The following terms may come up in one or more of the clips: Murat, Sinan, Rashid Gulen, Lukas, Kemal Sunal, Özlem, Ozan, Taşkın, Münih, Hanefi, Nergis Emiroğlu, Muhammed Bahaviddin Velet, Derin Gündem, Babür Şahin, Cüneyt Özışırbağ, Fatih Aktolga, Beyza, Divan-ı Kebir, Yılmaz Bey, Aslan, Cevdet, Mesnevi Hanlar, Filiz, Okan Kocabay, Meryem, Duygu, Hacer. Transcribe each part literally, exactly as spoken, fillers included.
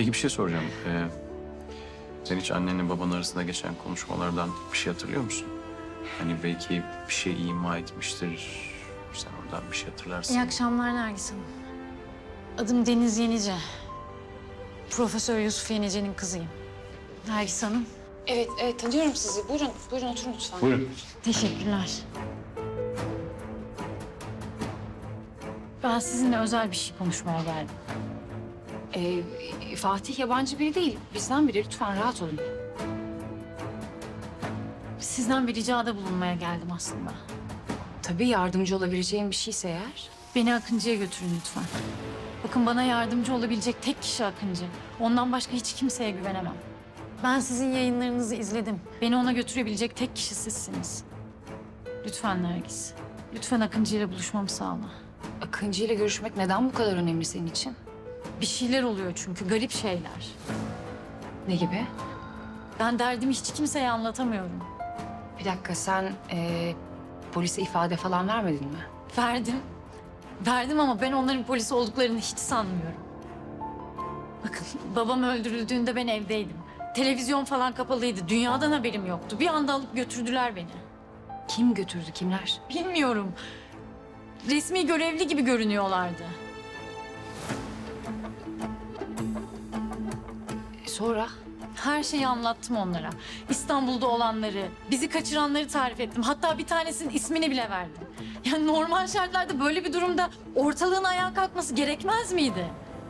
Peki bir şey soracağım. Ee, sen hiç annenle babanın arasında geçen konuşmalardan bir şey hatırlıyor musun? Hani belki bir şey ima etmiştir. Sen oradan bir şey hatırlarsın. İyi akşamlar Nergis Hanım. Adım Deniz Yenice. Profesör Yusuf Yenice'nin kızıyım. Nergis Hanım. Evet, evet tanıyorum sizi. Buyurun, buyurun oturun lütfen. Buyurun. Teşekkürler. Ben sizinle özel bir şey konuşmaya geldim. Ee, Fatih yabancı biri değil. Bizden biri. Lütfen rahat olun. Sizden bir ricada bulunmaya geldim aslında. Tabii yardımcı olabileceğim bir şeyse eğer. Beni Akıncı'ya götürün lütfen. Bakın bana yardımcı olabilecek tek kişi Akıncı. Ondan başka hiç kimseye güvenemem. Ben sizin yayınlarınızı izledim. Beni ona götürebilecek tek kişi sizsiniz. Lütfen Nergis. Lütfen Akıncı ile buluşmamı sağla. Akıncı ile görüşmek neden bu kadar önemli senin için? Bir şeyler oluyor çünkü, garip şeyler. Ne gibi? Ben derdimi hiç kimseye anlatamıyorum. Bir dakika, sen e, polise ifade falan vermedin mi? Verdim. Verdim ama ben onların polis olduklarını hiç sanmıyorum. Bakın, babam öldürüldüğünde ben evdeydim. Televizyon falan kapalıydı, dünyadan haberim yoktu. Bir anda alıp götürdüler beni. Kim götürdü, kimler? Bilmiyorum. Resmi görevli gibi görünüyorlardı. E sonra? Her şeyi anlattım onlara. İstanbul'da olanları, bizi kaçıranları tarif ettim. Hatta bir tanesinin ismini bile verdim. Yani normal şartlarda böyle bir durumda ortalığın ayağa kalkması gerekmez miydi?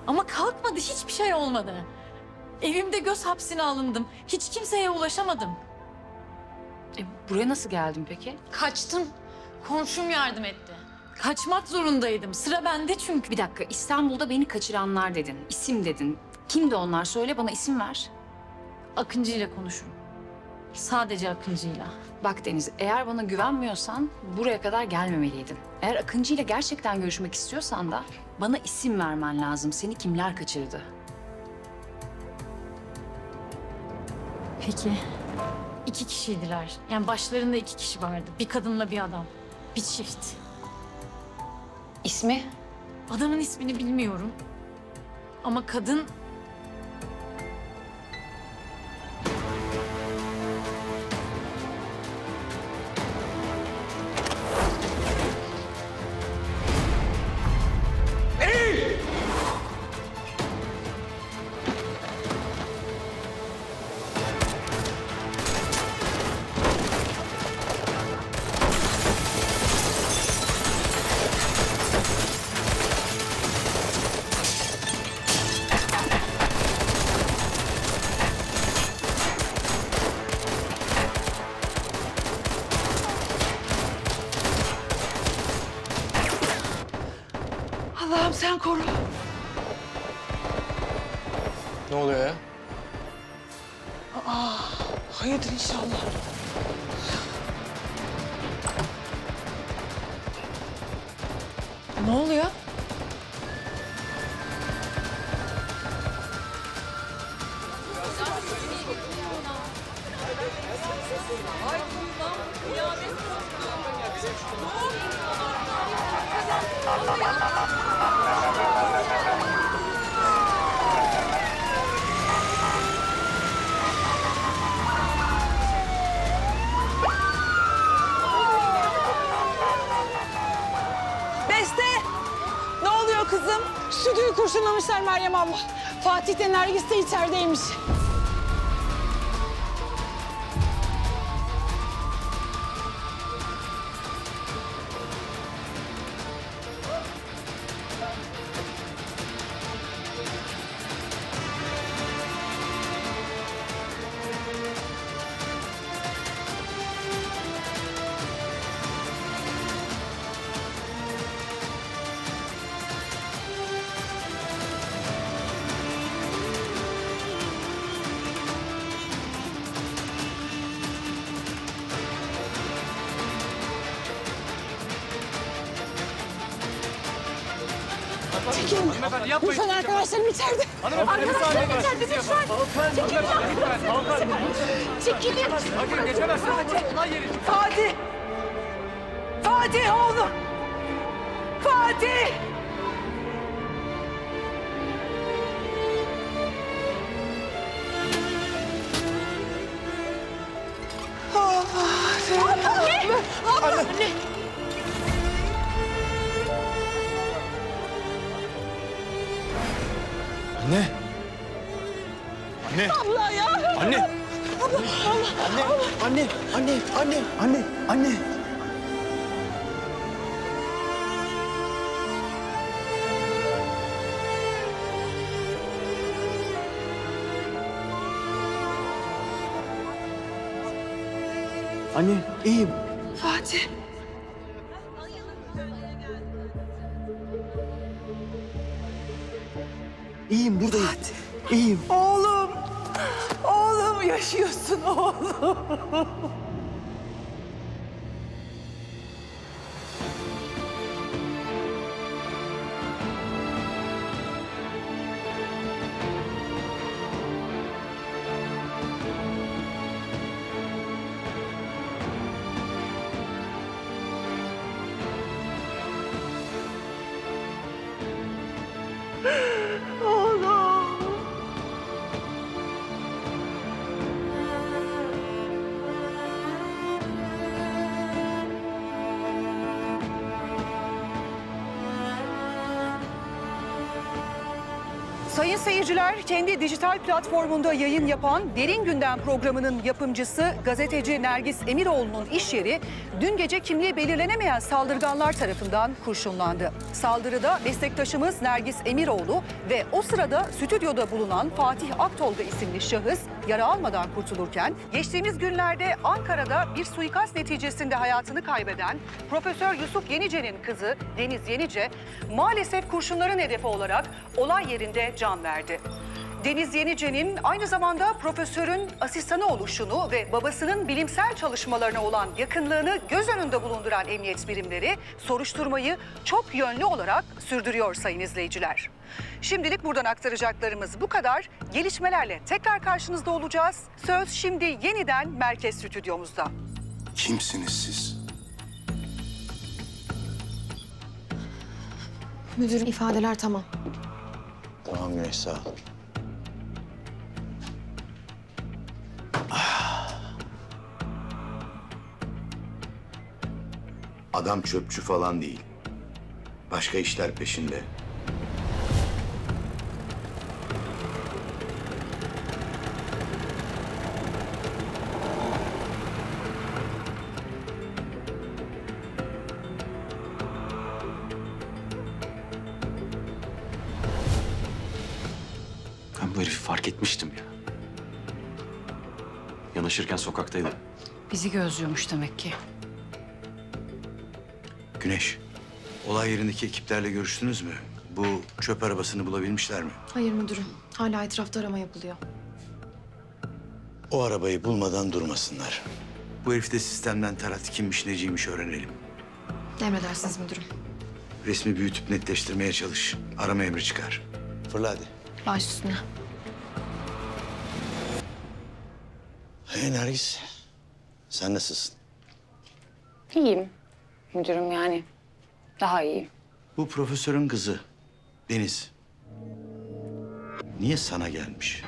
Ama kalkmadı, hiçbir şey olmadı. Evimde göz hapsine alındım. Hiç kimseye ulaşamadım. E, buraya nasıl geldin peki? Kaçtım. Komşum yardım etti. Kaçmak zorundaydım. Sıra bende çünkü. Bir dakika, İstanbul'da beni kaçıranlar dedin. İsim dedin. Kimdi onlar? Söyle bana, isim ver. Akıncı ile konuşurum. Sadece Akıncı ile. Bak Deniz, eğer bana güvenmiyorsan buraya kadar gelmemeliydin. Eğer Akıncı ile gerçekten görüşmek istiyorsan da bana isim vermen lazım. Seni kimler kaçırdı? Peki. İki kişiydiler. Yani başlarında iki kişi vardı. Bir kadınla bir adam. Bir çift. İsmi? Adamın ismini bilmiyorum. Ama kadın... Kurşunlamışlar Meryem abla. Fatih de Nergis de içerideymiş. Yapmayın. Lütfen arkadaşlarım içeride. Arkadaşlarım içeride lütfen. Çekilin arkadaşlarım. Çekilin. Bakın geçemezsiniz. Fatih. Fatih oğlum. Fatih. Anne! Anne! Anne! Anne! Abla ya! Anne! Abla! Anne! Anne! Anne! Anne! Anne! Anne! Anne, iyiyim. Fatih. İyiyim, buradayım. Fatih. İyiyim. Oğlum. Oğlum, yaşıyorsun oğlum. Sayın seyirciler, kendi dijital platformunda yayın yapan Derin Gündem programının yapımcısı gazeteci Nergis Emiroğlu'nun iş yeri dün gece kimliği belirlenemeyen saldırganlar tarafından kurşunlandı. Saldırıda meslektaşımız Nergis Emiroğlu ve o sırada stüdyoda bulunan Fatih Aktolga isimli şahıs yara almadan kurtulurken, geçtiğimiz günlerde Ankara'da bir suikast neticesinde hayatını kaybeden Profesör Yusuf Yenice'nin kızı Deniz Yenice maalesef kurşunların hedefi olarak olay yerinde can verdi. Deniz Yenice'nin aynı zamanda profesörün asistanı oluşunu ve babasının bilimsel çalışmalarına olan yakınlığını göz önünde bulunduran emniyet birimleri soruşturmayı çok yönlü olarak sürdürüyor sayın izleyiciler. Şimdilik buradan aktaracaklarımız bu kadar. Gelişmelerle tekrar karşınızda olacağız. Söz şimdi yeniden merkez stüdyomuzda. Kimsiniz siz? Müdürüm, ifadeler tamam. Tamam Güneş, sağ ol. Adam çöpçü falan değil. Başka işler peşinde. Çalışırken sokaktaydı. Bizi gözlüyormuş demek ki. Güneş, olay yerindeki ekiplerle görüştünüz mü? Bu çöp arabasını bulabilmişler mi? Hayır müdürüm, hala etrafta arama yapılıyor. O arabayı bulmadan durmasınlar. Bu herif de sistemden tarat kimmiş, neciymiş öğrenelim. Emredersiniz müdürüm. Resmi büyütüp netleştirmeye çalış. Arama emri çıkar. Fırla hadi. Baş üstüne. Hey Nergis, sen nasılsın? İyiyim müdürüm, yani daha iyiyim. Bu profesörün kızı Deniz niye sana gelmiş?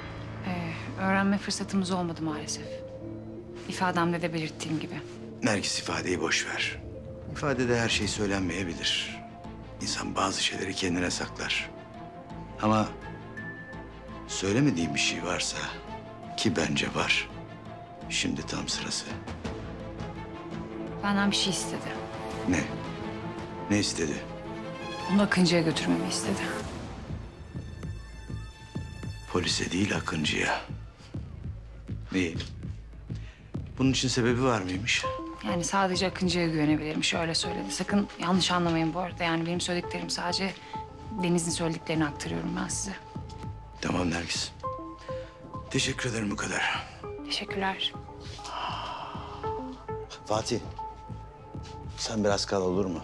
Ee, öğrenme fırsatımız olmadı maalesef. İfademde de belirttiğim gibi. Nergis, ifadeyi boş ver. İfadede her şey söylenmeyebilir. İnsan bazı şeyleri kendine saklar. Ama söylemediğim bir şey varsa, ki bence var, şimdi tam sırası. Benden bir şey istedi. Ne? Ne istedi? Onu Akıncı'ya götürmemi istedi. Polise değil, Akıncı'ya. İyi. Bunun için sebebi var mıymış? Yani sadece Akıncı'ya güvenebilirmiş, öyle söyledi. Sakın yanlış anlamayın bu arada. Yani benim söylediklerim sadece Deniz'in söylediklerini aktarıyorum ben size. Tamam Nergis. Teşekkür ederim bu kadar. Teşekkürler. Fatih, sen biraz kal olur mu?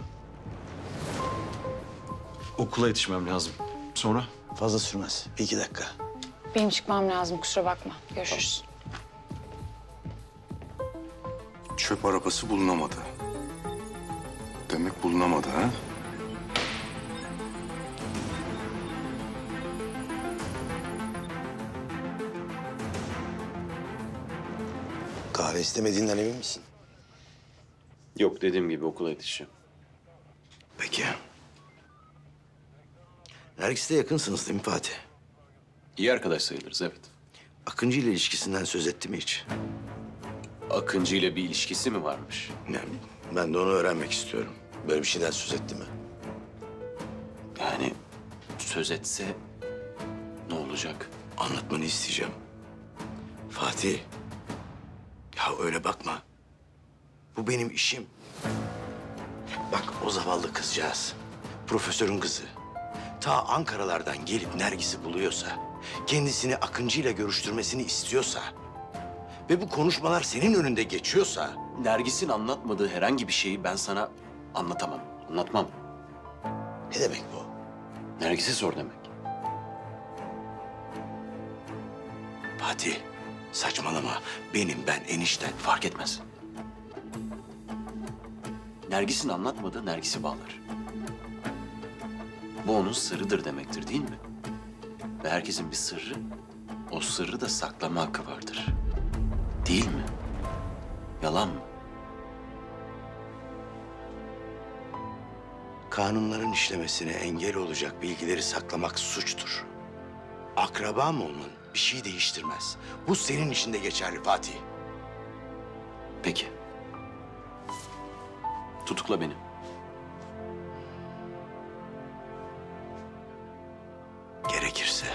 Okula yetişmem lazım. Sonra? Fazla sürmez. Bir iki dakika. Benim çıkmam lazım, kusura bakma. Görüşürüz. Çöp arabası bulunamadı. Demek bulunamadı ha? Kahve istemediğinden emin misin? Yok, dediğim gibi okula yetişeceğim. Peki. Nergis'le yakınsınız değil mi Fatih? İyi arkadaş sayılırız, evet. Akıncı ile ilişkisinden söz etti mi hiç? Akıncı ile bir ilişkisi mi varmış? Yani ben de onu öğrenmek istiyorum. Böyle bir şeyden söz etti mi? Yani söz etse ne olacak? Anlatmanı isteyeceğim. Fatih, ya öyle bakma. Bu benim işim. Bak o zavallı kızcağız, profesörün kızı. Ta Ankara'lardan gelip Nergis'i buluyorsa, kendisini Akıncı ile görüştürmesini istiyorsa ve bu konuşmalar senin önünde geçiyorsa... Nergis'in anlatmadığı herhangi bir şeyi ben sana anlatamam, anlatmam. Ne demek bu? Nergis'e sor demek. Fatih, saçmalama. Benim, ben, enişten fark etmez. Nergis'in anlatmadığı Nergis'i bağlar. Bu onun sırrıdır demektir değil mi? Ve herkesin bir sırrı, o sırrı da saklama hakkı vardır. Değil mi? Yalan mı? Kanunların işlemesine engel olacak bilgileri saklamak suçtur. Akraba mı olman bir şey değiştirmez. Bu senin için de geçerli Fatih. Peki. Tutukla beni. Gerekirse.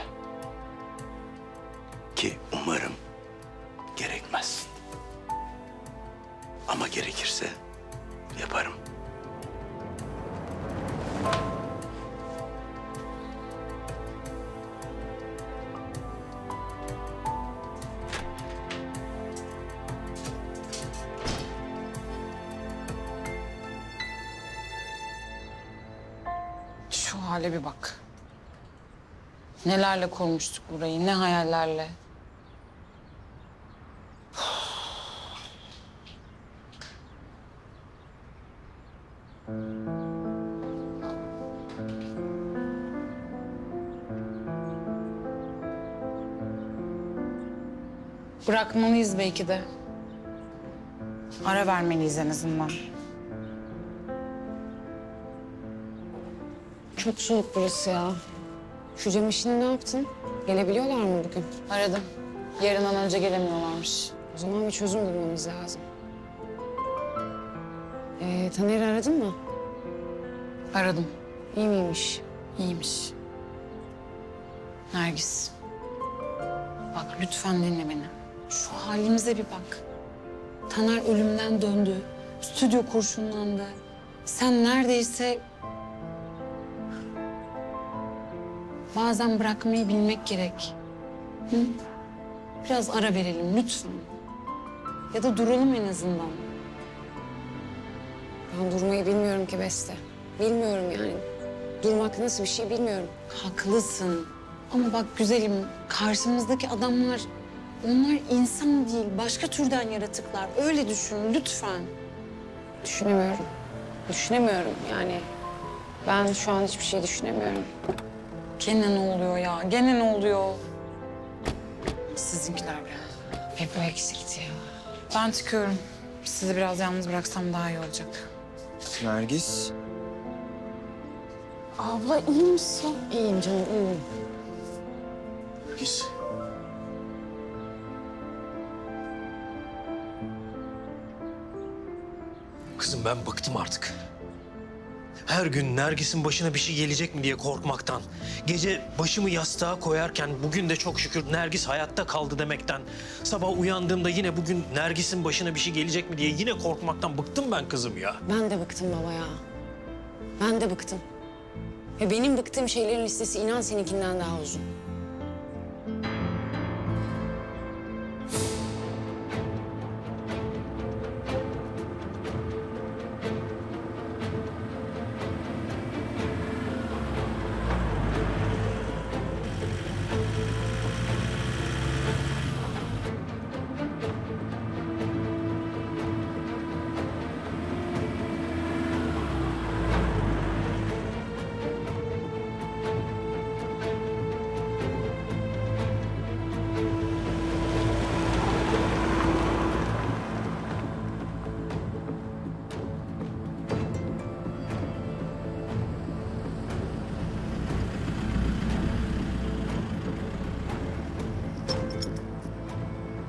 Ki umarım gerekmez. Ama gerekirse yaparım. Şu hale bir bak. Nelerle kurmuştuk burayı, ne hayallerle. Bırakmalıyız belki de. Ara vermeliyiz en azından. Çok soğuk burası ya. Şu cam işini ne yaptın? Gelebiliyorlar mı bugün? Aradım. Yarından önce gelemiyorlarmış. O zaman bir çözüm bulmamız lazım. Ee, Taner'i aradın mı? Aradım. İyi miymiş? İyiymiş. Nergis. Bak lütfen dinle beni. Şu halimize bir bak. Taner ölümden döndü. Stüdyo kurşunlandı. Sen neredeyse... Bazen bırakmayı bilmek gerek. Hı? Biraz ara verelim lütfen. Ya da duralım en azından. Ben durmayı bilmiyorum ki Beste. Bilmiyorum yani. Durmak nasıl bir şey bilmiyorum. Haklısın. Ama bak güzelim, karşımızdaki adamlar... Onlar insan değil, başka türden yaratıklar. Öyle düşün lütfen. Düşünemiyorum. Düşünemiyorum yani. Ben şu an hiçbir şey düşünemiyorum. Gene ne oluyor ya? Gene ne oluyor? Sizinkiler biraz. Hep bu eksikti ya. Ben çıkıyorum. Sizi biraz yalnız bıraksam daha iyi olacak. Nergis. Abla iyi misin? İyiyim canım, iyiyim. Nergis. Kızım ben bıktım artık. Her gün Nergis'in başına bir şey gelecek mi diye korkmaktan, gece başımı yastığa koyarken bugün de çok şükür Nergis hayatta kaldı demekten, sabah uyandığımda yine bugün Nergis'in başına bir şey gelecek mi diye yine korkmaktan bıktım ben kızım ya. Ben de bıktım baba ya. Ben de bıktım. Ve benim bıktığım şeylerin listesi inan seninkinden daha uzun.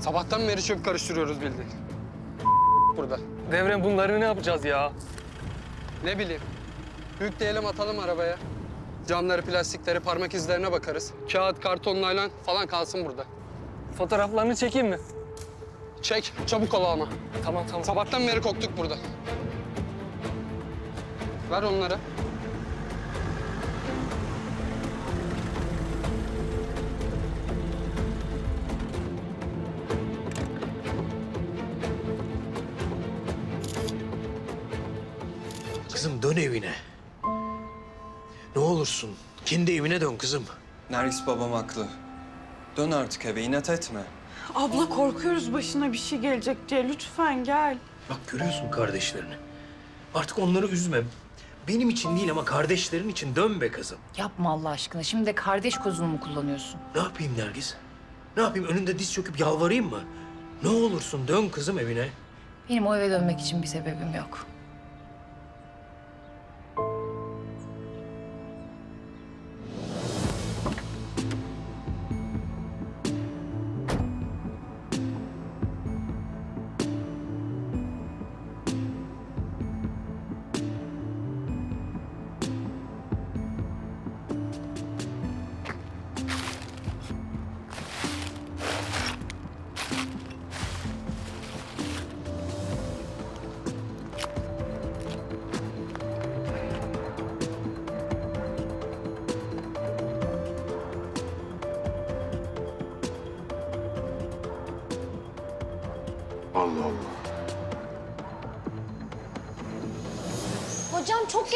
Sabahtan beri çöp karıştırıyoruz bildiğin. Burada. Devrem bunları ne yapacağız ya? Ne bileyim. Büyük değelim atalım arabaya. Camları, plastikleri, parmak izlerine bakarız. Kağıt, karton, naylan falan kalsın burada. Fotoğraflarını çekeyim mi? Çek, çabuk ol ama. Tamam, tamam. Sabahtan beri koktuk burada. Ver onları. Kızım dön evine. Ne olursun kendi evine dön kızım. Nergis babam haklı. Dön artık eve, inat etme. Abla korkuyoruz başına bir şey gelecek diye. Lütfen gel. Bak görüyorsun kardeşlerini. Artık onları üzme. Benim için değil ama kardeşlerin için dön be kızım. Yapma Allah aşkına. Şimdi de kardeş kozunu mu kullanıyorsun? Ne yapayım Nergis? Ne yapayım? Önünde diz çöküp yalvarayım mı? Ne olursun dön kızım evine. Benim o eve dönmek için bir sebebim yok.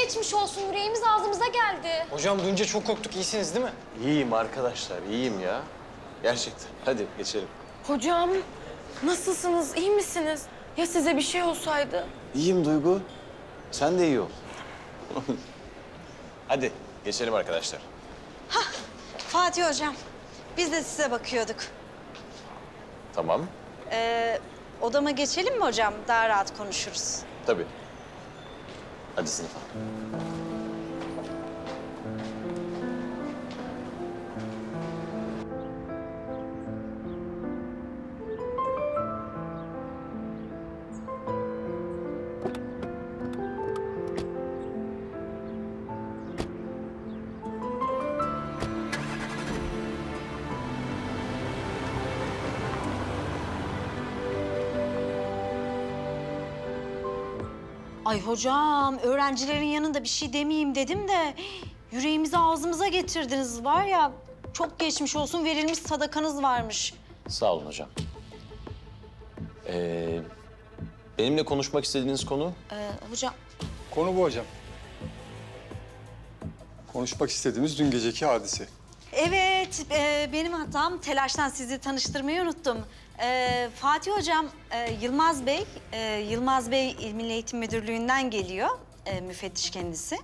Geçmiş olsun, yüreğimiz ağzımıza geldi. Hocam dünce çok korktuk, iyisiniz değil mi? İyiyim arkadaşlar, iyiyim ya. Gerçekten, hadi geçelim. Hocam, nasılsınız, iyi misiniz? Ya size bir şey olsaydı? İyiyim Duygu, sen de iyi ol. Hadi, geçelim arkadaşlar. Hah, Fatih hocam, biz de size bakıyorduk. Tamam. Ee, odama geçelim mi hocam? Daha rahat konuşuruz. Tabii. Hadi sınıfa. Ay hocam, öğrencilerin yanında bir şey demeyeyim dedim de yüreğimizi ağzımıza getirdiniz var ya. Çok geçmiş olsun, verilmiş sadakanız varmış. Sağ olun hocam. Ee, benimle konuşmak istediğiniz konu? Ee, hocam. Konu bu hocam. Konuşmak istediğimiz dün geceki hadise. Evet, e, benim hatam. Telaştan sizi tanıştırmayı unuttum. Ee, Fatih hocam, e, Yılmaz Bey, e, Yılmaz Bey İl Milli Eğitim Müdürlüğü'nden geliyor, e, müfettiş kendisi.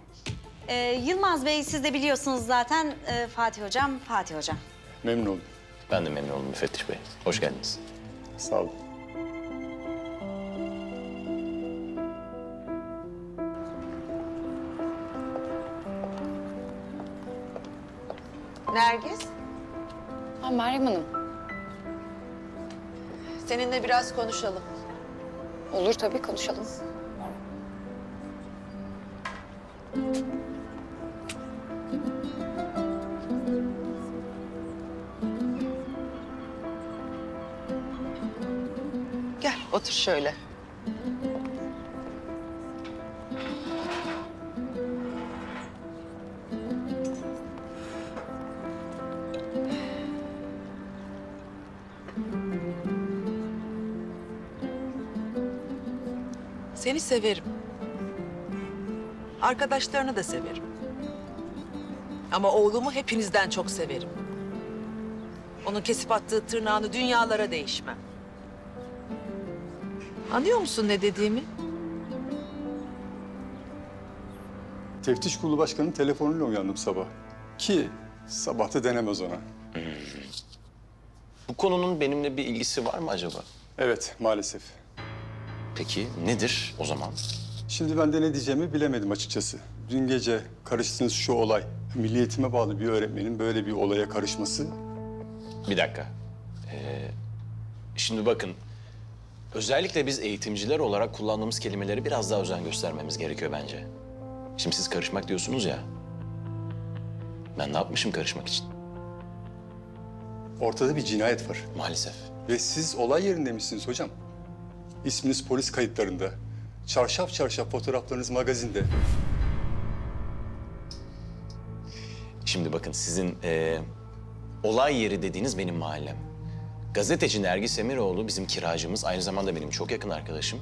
E, Yılmaz Bey, siz de biliyorsunuz zaten, e, Fatih hocam, Fatih hocam. Memnun oldum. Ben de memnun oldum müfettiş bey. Hoş geldiniz. Sağ olun. Nergis? Ha, Meryem Hanım. Seninle biraz konuşalım. Olur tabii, konuşalım. Gel, otur şöyle. Seni severim. Arkadaşlarını da severim. Ama oğlumu hepinizden çok severim. Onun kesip attığı tırnağını dünyalara değişmem. Anlıyor musun ne dediğimi? Teftiş Kurulu Başkanı'nın telefonuyla uyandım sabah. Ki sabah da denemez ona. Hmm. Bu konunun benimle bir ilgisi var mı acaba? Evet, maalesef. Peki nedir o zaman? Şimdi ben de ne diyeceğimi bilemedim açıkçası. Dün gece karıştığınız şu olay, Milli Eğitim'e bağlı bir öğretmenin böyle bir olaya karışması... Bir dakika. Ee, Şimdi bakın, özellikle biz eğitimciler olarak kullandığımız kelimeleri biraz daha özen göstermemiz gerekiyor bence. Şimdi siz karışmak diyorsunuz ya, ben ne yapmışım karışmak için? Ortada bir cinayet var. Maalesef. Ve siz olay yerinde misiniz hocam? İsminiz polis kayıtlarında, çarşaf çarşaf fotoğraflarınız magazinde. Şimdi bakın sizin e, olay yeri dediğiniz benim mahallem. Gazeteci Nergis Emiroğlu bizim kiracımız, aynı zamanda benim çok yakın arkadaşım.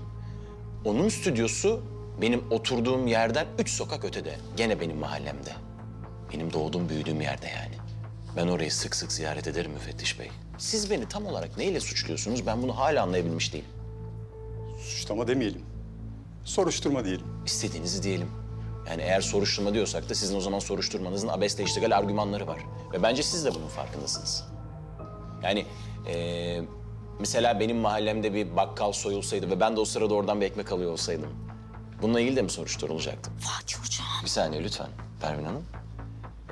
Onun stüdyosu benim oturduğum yerden üç sokak ötede, gene benim mahallemde. Benim doğduğum, büyüdüğüm yerde yani. Ben orayı sık sık ziyaret ederim müfettiş bey. Siz beni tam olarak neyle suçluyorsunuz? Ben bunu hala anlayabilmiş değilim. Suçlama demeyelim. Soruşturma diyelim. İstediğinizi diyelim. Yani eğer soruşturma diyorsak da sizin o zaman soruşturmanızın abesle iştigal argümanları var. Ve bence siz de bunun farkındasınız. Yani ee, mesela benim mahallemde bir bakkal soyulsaydı ve ben de o sırada oradan bir ekmek alıyor olsaydım, bununla ilgili de mi soruşturulacaktım? Fatih hocam. Bir saniye lütfen Perrin Hanım.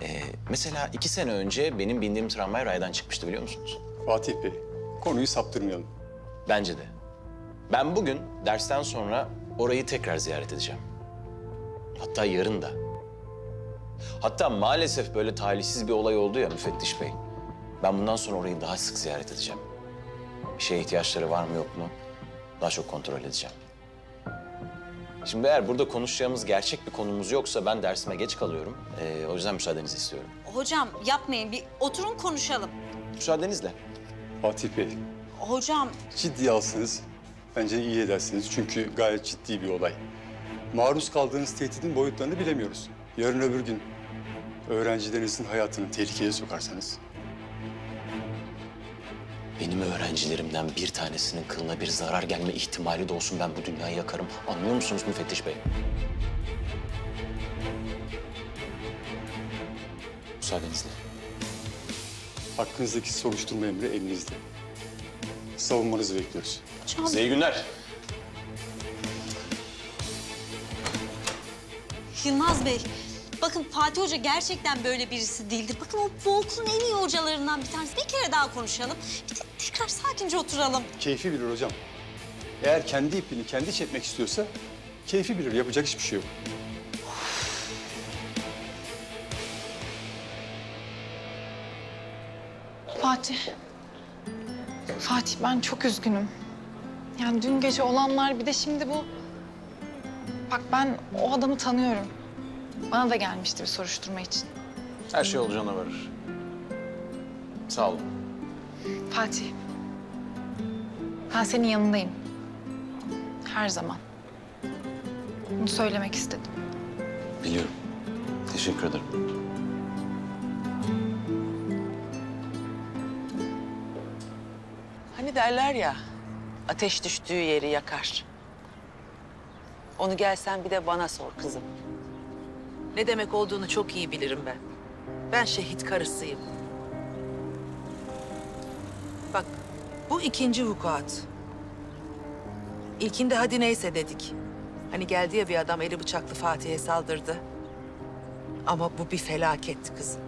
Ee, mesela iki sene önce benim bindiğim tramvay raydan çıkmıştı biliyor musunuz? Fatih Bey, konuyu saptırmayalım. Bence de. Ben bugün dersten sonra orayı tekrar ziyaret edeceğim. Hatta yarın da. Hatta maalesef böyle talihsiz bir olay oldu ya müfettiş bey. Ben bundan sonra orayı daha sık ziyaret edeceğim. Bir şeye ihtiyaçları var mı yok mu daha çok kontrol edeceğim. Şimdi eğer burada konuşacağımız gerçek bir konumuz yoksa ben dersime geç kalıyorum. Ee, o yüzden müsaadenizi istiyorum. Hocam yapmayın, bir oturun konuşalım. Müsaadenizle. Fatih Bey. Hocam. Ciddiye alsınız, bence iyi edersiniz çünkü gayet ciddi bir olay. Maruz kaldığınız tehditin boyutlarını bilemiyoruz. Yarın öbür gün öğrencilerinizin hayatını tehlikeye sokarsanız... Benim öğrencilerimden bir tanesinin kılına bir zarar gelme ihtimali de olsun ben bu dünyayı yakarım. Anlıyor musunuz müfettiş bey? Müsaadenizle. Hakkınızdaki soruşturma emri elinizde. Savunmanızı bekliyoruz. Hocam. Size iyi günler. Yılmaz Bey, bakın Fatih Hoca gerçekten böyle birisi değildir. Bakın o bu okulun en iyi hocalarından bir tanesi. Bir kere daha konuşalım. Bir de tekrar sakince oturalım. Keyfi bilir hocam. Eğer kendi ipini kendi çekmek istiyorsa keyfi bilir. Yapacak hiçbir şey yok. Fatih. Fatih ben çok üzgünüm. Yani dün gece olanlar bir de şimdi bu... Bak ben o adamı tanıyorum. Bana da gelmişti bir soruşturma için. Her şey olacağına varır. Sağ olun. Fatih. Ben senin yanındayım. Her zaman. Bunu söylemek istedim. Biliyorum. Teşekkür ederim. Hani derler ya, ateş düştüğü yeri yakar. Onu gelsen bir de bana sor kızım. Ne demek olduğunu çok iyi bilirim ben. Ben şehit karısıyım. Bak, bu ikinci vukuat. İlkinde hadi neyse dedik. Hani geldi ya bir adam eli bıçaklı Fatih'e saldırdı. Ama bu bir felaketti kızım.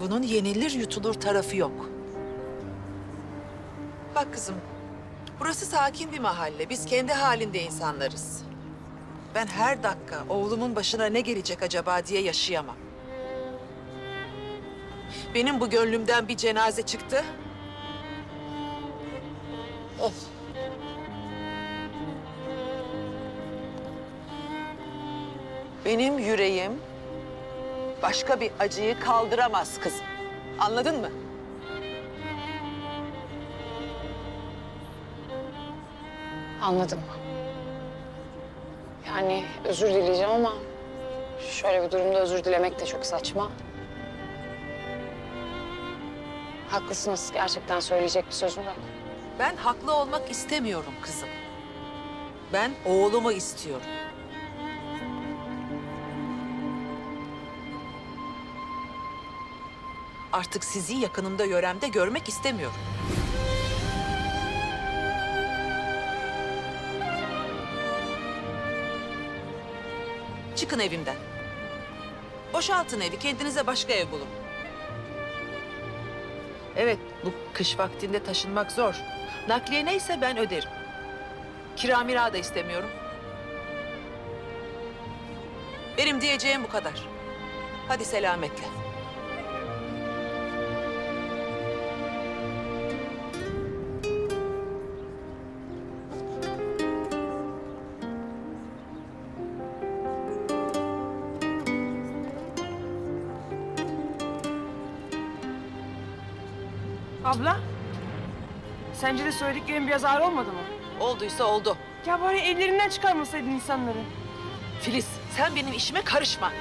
Bunun yenilir yutulur tarafı yok. Bak kızım, burası sakin bir mahalle. Biz kendi halinde insanlarız. Ben her dakika oğlumun başına ne gelecek acaba diye yaşayamam. Benim bu gönlümden bir cenaze çıktı. Of. Benim yüreğim başka bir acıyı kaldıramaz kızım. Anladın mı? Anladım. Yani özür dileyeceğim ama şöyle bir durumda özür dilemek de çok saçma. Haklısınız, gerçekten söyleyecek bir sözüm yok. Ben haklı olmak istemiyorum kızım. Ben oğlumu istiyorum. Artık sizi yakınımda, yöremde görmek istemiyorum. Çıkın evimden. Boşaltın evi, kendinize başka ev bulun. Evet, bu kış vaktinde taşınmak zor. Nakliye neyse ben öderim. Kira mira da istemiyorum. Benim diyeceğim bu kadar. Hadi selametle. Abla, sence de söylediklerim biraz ağır olmadı mı? Olduysa oldu. Ya bari ellerinden çıkarmasaydın insanları. Filiz, sen benim işime karışma.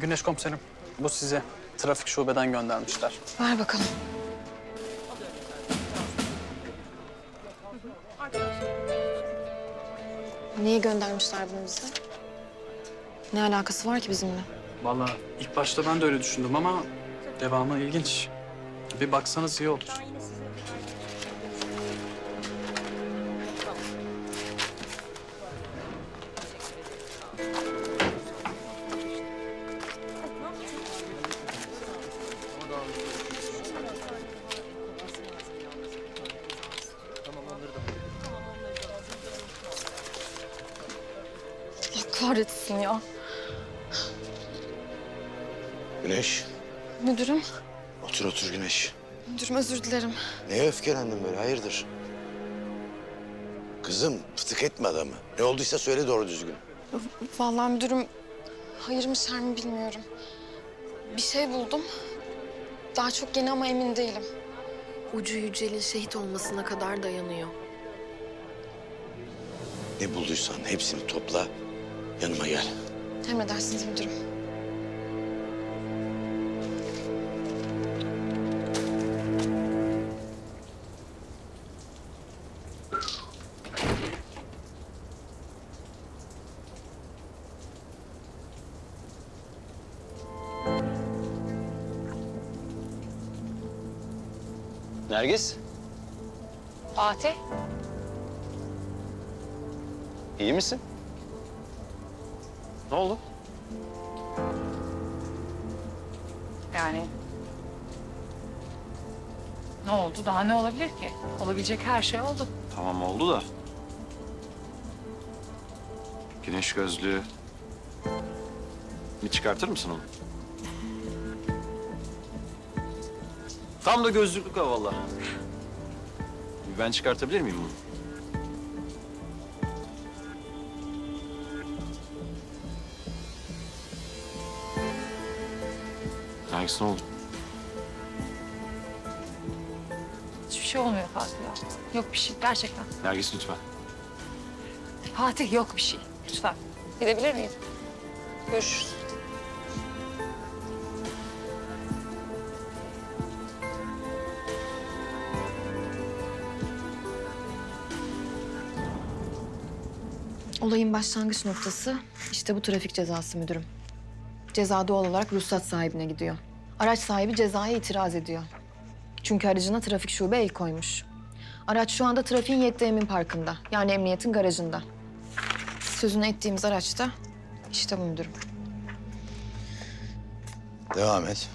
Güneş komiserim, bu size trafik şubeden göndermişler. Ver bakalım. Niye göndermişler bunu bize? Ne alakası var ki bizimle? Vallahi ilk başta ben de öyle düşündüm ama devamı ilginç. Bir baksanız iyi olur. Ya. Güneş. Müdürüm. Otur otur Güneş. Müdürüm özür dilerim. Neye öfkelendin böyle, hayırdır? Kızım fıtık etme adamı. Ne olduysa söyle doğru düzgün. Vallahi müdürüm hayır mı şer mi bilmiyorum. Bir şey buldum. Daha çok yeni ama emin değilim. Ucu Yücel'in şehit olmasına kadar dayanıyor. Ne bulduysan hepsini topla. Yanıma gel. Emredersiniz müdürüm. Nergis. Fatih. İyi misin? Ne oldu? Yani... Ne oldu? Daha ne olabilir ki? Olabilecek her şey oldu. Tamam oldu da... Güneş gözlüğü... Bir çıkartır mısın onu? Tam da gözlüklük ha vallahi. Ben çıkartabilir miyim bunu? Nergis ne oldu? Hiçbir şey olmuyor Fatih ya. Yok bir şey gerçekten. Nergis lütfen. Fatih yok bir şey. Lütfen. Gidebilir miyim? Görüşürüz. Olayın başlangıç noktası işte bu trafik cezası müdürüm. Ceza doğal olarak ruhsat sahibine gidiyor. Araç sahibi cezaya itiraz ediyor. Çünkü aracına trafik şube el koymuş. Araç şu anda trafiğin Yeditemin Parkı'nda. Yani emniyetin garajında. Sözünü ettiğimiz araç da işte bu müdürüm. Devam et.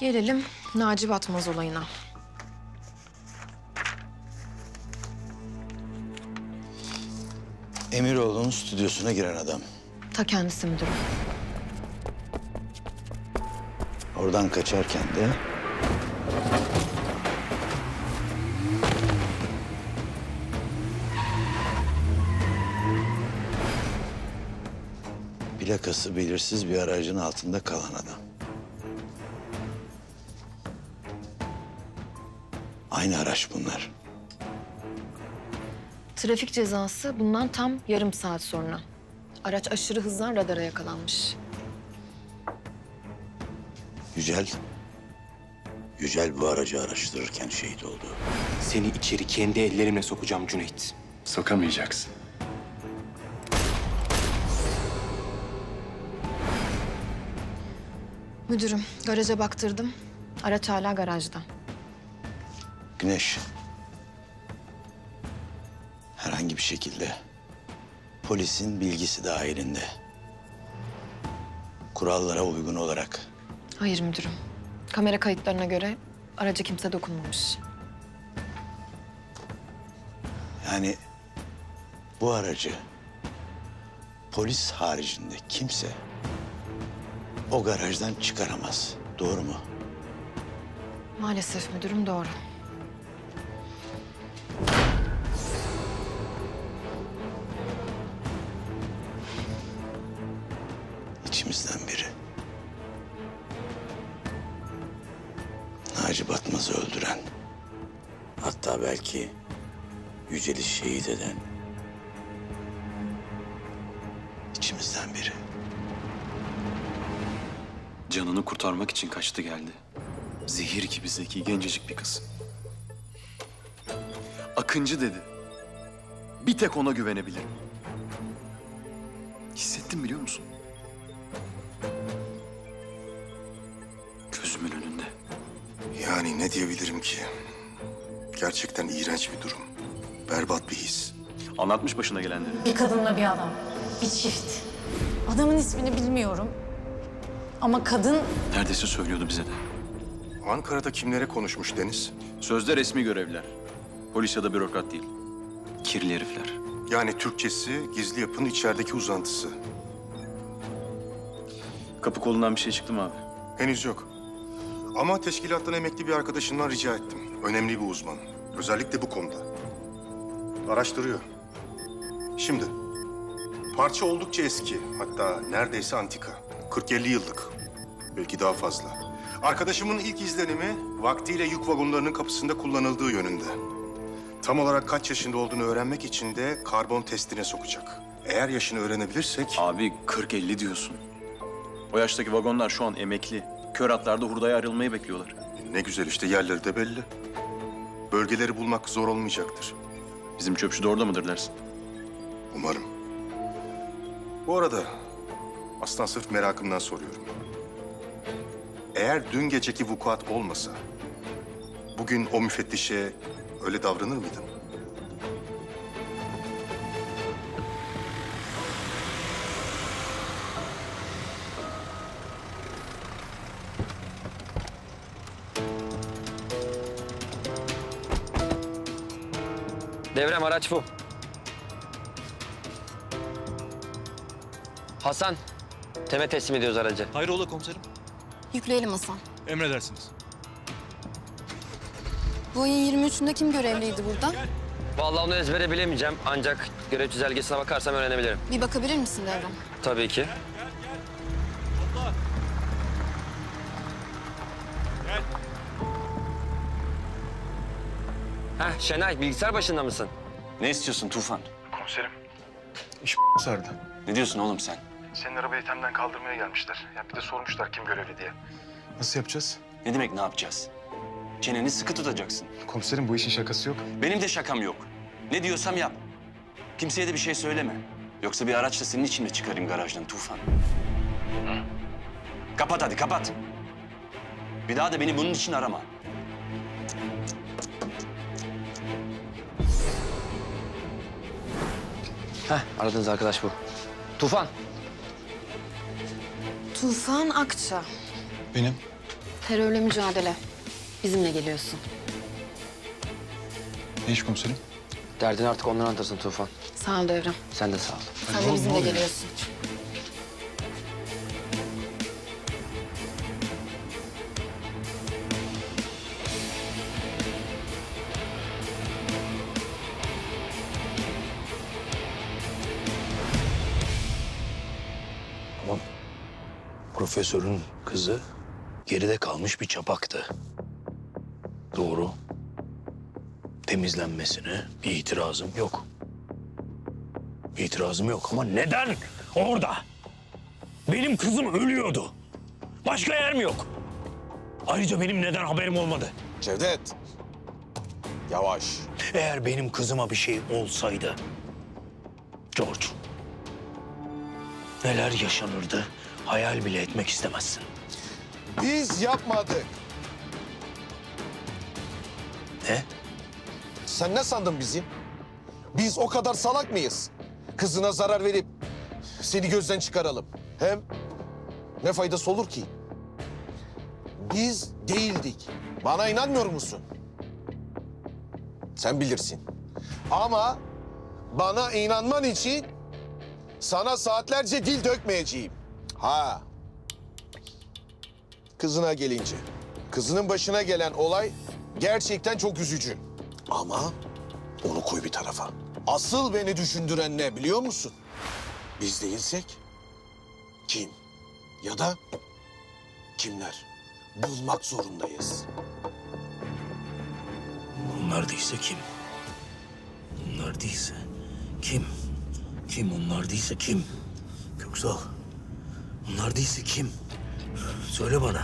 Gelelim Naci Batmaz olayına. Emiroğlu'nun stüdyosuna giren adam. Ta kendisi müdürüm. Oradan kaçarken de... plakası belirsiz bir aracın altında kalan adam. Aynı araç bunlar. Trafik cezası bundan tam yarım saat sonra. Araç aşırı hızla radara yakalanmış. Yücel. Yücel bu aracı araştırırken şehit oldu. Seni içeri kendi ellerimle sokacağım Cüneyt. Sokamayacaksın. Müdürüm, garaja baktırdım. Araç hala garajda. Güneş. Herhangi bir şekilde polisin bilgisi dahilinde. Kurallara uygun olarak. Hayır müdürüm. Kamera kayıtlarına göre araca kimse dokunmamış. Yani bu aracı polis haricinde kimse o garajdan çıkaramaz. Doğru mu? Maalesef müdürüm doğru. İçimizden biri. Naci Batmaz'ı öldüren, hatta belki Yücel'i şehit eden içimizden biri. Canını kurtarmak için kaçtı geldi. Zehir gibi zeki, gencecik bir kız. Akıncı dedi. Bir tek ona güvenebilirim. Hissettim biliyor musun? Gözümün önünde. Yani ne diyebilirim ki? Gerçekten iğrenç bir durum. Berbat bir his. Anlatmış başına gelenleri. Bir kadınla bir adam. Bir çift. Adamın ismini bilmiyorum. Ama kadın... Neredeyse söylüyordu bize de. Ankara'da kimlere konuşmuş Deniz? Sözde resmi görevliler. Polis ya da bürokrat değil. Kirli herifler. Yani Türkçesi gizli yapının içerideki uzantısı. Kapı kolundan bir şey çıktı mı abi? Henüz yok. Ama teşkilattan emekli bir arkadaşımdan rica ettim. Önemli bir uzman. Özellikle bu konuda. Araştırıyor. Şimdi. Parça oldukça eski. Hatta neredeyse antika. kırk elli yıllık. Belki daha fazla. Arkadaşımın ilk izlenimi vaktiyle yük vagonlarının kapısında kullanıldığı yönünde. Tam olarak kaç yaşında olduğunu öğrenmek için de karbon testine sokacak. Eğer yaşını öğrenebilirsek... Abi kırk elli diyorsun. O yaştaki vagonlar şu an emekli. Kör atlarda hurdaya ayrılmayı bekliyorlar. Ne güzel işte, yerleri de belli. Bölgeleri bulmak zor olmayacaktır. Bizim çöpçü de orada mıdır dersin? Umarım. Bu arada Aslan, sırf merakımdan soruyorum. Eğer dün geceki vukuat olmasa, bugün o müfettişe öyle davranır mıydın? Devrem, araç bu. Hasan, Tem'e teslim ediyoruz aracı. Hayrola komiserim? Yükleyelim Hasan. Emredersiniz. Bu ayın yirmi üçünde kim görevliydi burada? Vallahi onu ezbere bilemeyeceğim. Ancak görev çizelgesine bakarsam öğrenebilirim. Bir bakabilir misin Devrem? Tabii ki. Gel, gel, gel. Allah. Gel. Heh, Şenay, bilgisayar başında mısın? Ne istiyorsun Tufan? Komiserim. İş sardı. Ne diyorsun oğlum sen? Senin arabayı Tem'den kaldırmaya gelmişler. Ya bir de sormuşlar kim görevli diye. Nasıl yapacağız? Ne demek ne yapacağız? Çeneni sıkı tutacaksın. Komiserim, bu işin şakası yok. Benim de şakam yok. Ne diyorsam yap. Kimseye de bir şey söyleme. Yoksa bir araçla senin için mi çıkarayım garajdan Tufan? Hı? Kapat hadi, kapat. Bir daha da beni bunun için arama. Heh, aradığınız arkadaş bu. Tufan. Tufan Akça. Benim. Terörle mücadele. Bizimle geliyorsun. Ne iş komiserim? Derdini artık ondan anlatırsın Tufan. Sağ ol Devrem. Sen de sağ ol. Sen de bizimle geliyorsun. Profesörün kızı geride kalmış bir çapaktı. Doğru. Temizlenmesine bir itirazım yok. İtirazım yok ama neden orada? Benim kızım ölüyordu. Başka yer mi yok? Ayrıca benim neden haberim olmadı? Cevdet. Yavaş. Eğer benim kızıma bir şey olsaydı... George... neler yaşanırdı hayal bile etmek istemezsin. Biz yapmadık. Ne? Sen ne sandın bizi? Biz o kadar salak mıyız? Kızına zarar verip seni gözden çıkaralım. Hem ne faydası olur ki? Biz değildik. Bana inanmıyor musun? Sen bilirsin. Ama bana inanman için sana saatlerce dil dökmeyeceğim. Ha. Kızına gelince, kızının başına gelen olay gerçekten çok üzücü. Ama onu koy bir tarafa. Asıl beni düşündüren ne biliyor musun? Biz değilsek kim ya da kimler bulmak zorundayız. Onlar değilse kim? Onlar değilse kim? Kim onlar değilse kim? Köksal, onlar değilse kim? Söyle bana,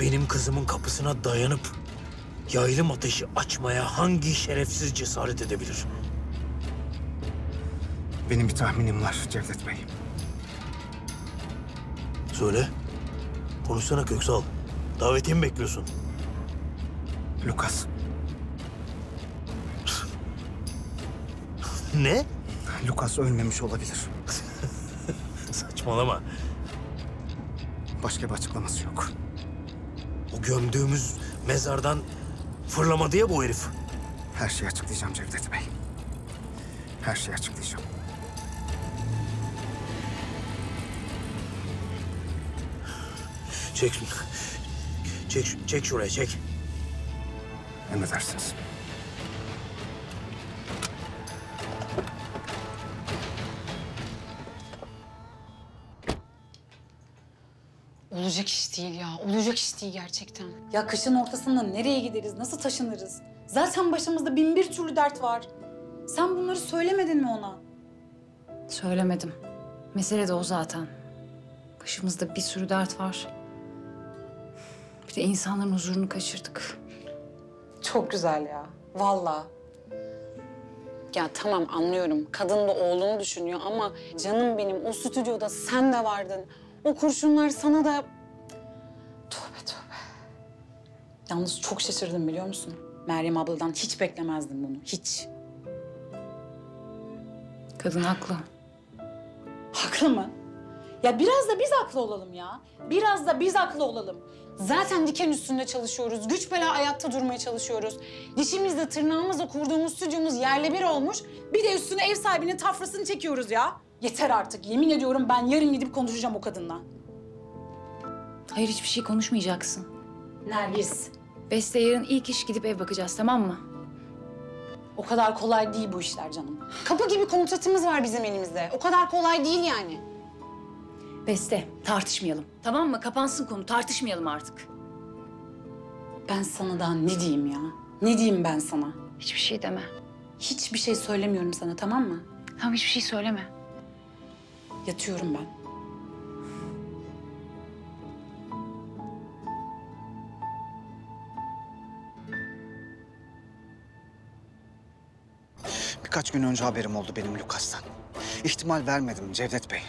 benim kızımın kapısına dayanıp yaylım ateşi açmaya hangi şerefsiz cesaret edebilir? Benim bir tahminim var Cevdet Bey. Söyle, konuşsana Köksal. Davetiye mi bekliyorsun? Lukas. Ne? Lukas ölmemiş olabilir. Saçmalama. Başka bir açıklaması yok. O gömdüğümüz mezardan fırlamadı ya bu herif. Her şeyi açıklayacağım Cevdet Bey. Her şeyi açıklayacağım. Çek, çek, çek şuraya, çek. Emredersiniz. Olacak iş değil ya, olacak iş değil gerçekten. Ya kışın ortasında nereye gideriz, nasıl taşınırız? Zaten başımızda bin bir türlü dert var. Sen bunları söylemedin mi ona? Söylemedim. Mesele de o zaten. Başımızda bir sürü dert var. Bir de insanların huzurunu kaçırdık. Çok güzel ya, vallahi. Ya tamam anlıyorum, kadın da oğlunu düşünüyor ama... canım benim, o stüdyoda sen de vardın. O kurşunlar sana da... Tövbe tövbe. Yalnız çok şaşırdım biliyor musun? Meryem abladan hiç beklemezdim bunu, hiç. Kadın haklı. Haklı mı? Ya biraz da biz haklı olalım ya. Biraz da biz haklı olalım. Zaten diken üstünde çalışıyoruz. Güç bela ayakta durmaya çalışıyoruz. Dişimizle tırnağımızla kurduğumuz stüdyomuz yerle bir olmuş. Bir de üstüne ev sahibinin tafrasını çekiyoruz ya. Yeter artık. Yemin ediyorum ben yarın gidip konuşacağım o kadınla. Hayır hiçbir şey konuşmayacaksın. Nergis. Beste yarın ilk iş gidip ev bakacağız tamam mı? O kadar kolay değil bu işler canım. Kapı gibi kontratımız var bizim elimizde. O kadar kolay değil yani. Beste tartışmayalım tamam mı? Kapansın konu tartışmayalım artık. Ben sana daha ne diyeyim ya? Ne diyeyim ben sana? Hiçbir şey deme. Hiçbir şey söylemiyorum sana tamam mı? Tamam hiçbir şey söyleme. Yatıyorum ben. Birkaç gün önce haberim oldu benim Lukas'tan. İhtimal vermedim Cevdet Bey.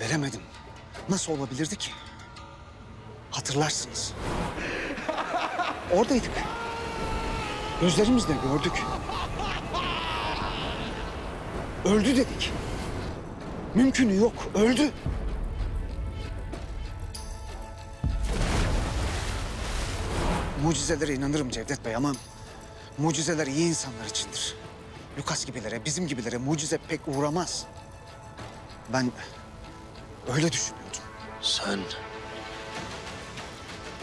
Veremedim. Nasıl olabilirdi ki? Hatırlarsınız. Oradaydık. Gözlerimizle gördük. Öldü dedik. Mümkünü yok, öldü. Mucizelere inanırım Cevdet Bey ama mucizeler iyi insanlar içindir. Lukas gibilere, bizim gibilere mucize pek uğramaz. Ben öyle düşünüyordum. Sen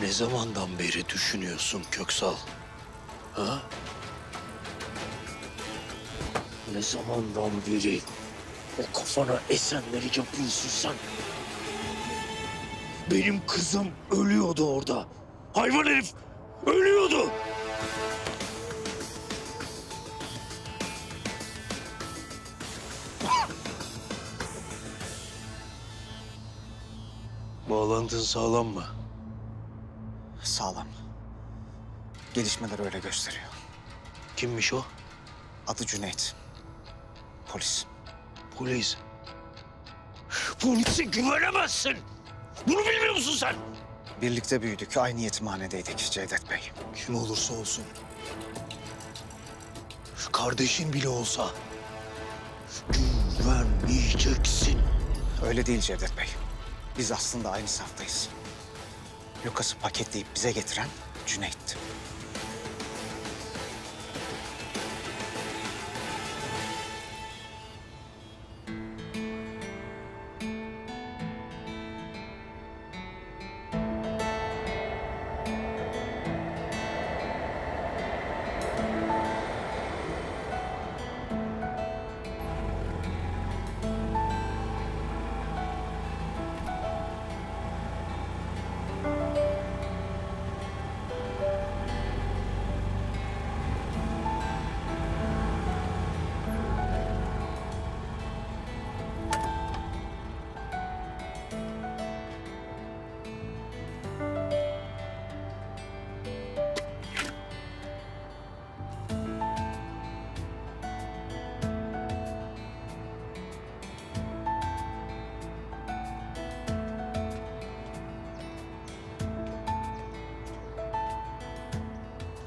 ne zamandan beri düşünüyorsun Köksal? Ha? Ne zamandan beri? O kafana esenleri yapıyorsun sen. Benim kızım ölüyordu orada. Hayvan herif ölüyordu. Bağlantın sağlam mı? Sağlam. Gelişmeler öyle gösteriyor. Kimmiş o? Adı Cüneyt. Polis. Polis? Polise güvenemezsin! Bunu bilmiyor musun sen? Birlikte büyüdük, aynı yetimhanedeydik Cevdet Bey. Kim olursa olsun, kardeşin bile olsa güvenmeyeceksin. Öyle değil Cevdet Bey. Biz aslında aynı saftayız. Lukas'ı paketleyip bize getiren Cüneyt'ti.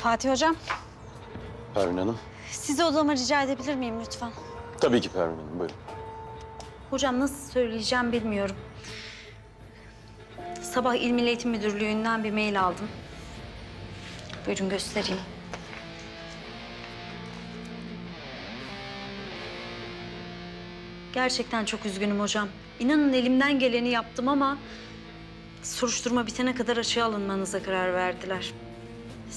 Fatih Hocam. Perrin Hanım. Sizi odama rica edebilir miyim lütfen? Tabii ki Perrin Hanım, buyurun. Hocam nasıl söyleyeceğim bilmiyorum. Sabah İl Milli Eğitim Müdürlüğü'nden bir mail aldım. Buyurun göstereyim. Gerçekten çok üzgünüm hocam. İnanın elimden geleni yaptım ama soruşturma bitene kadar aşıya alınmanıza karar verdiler.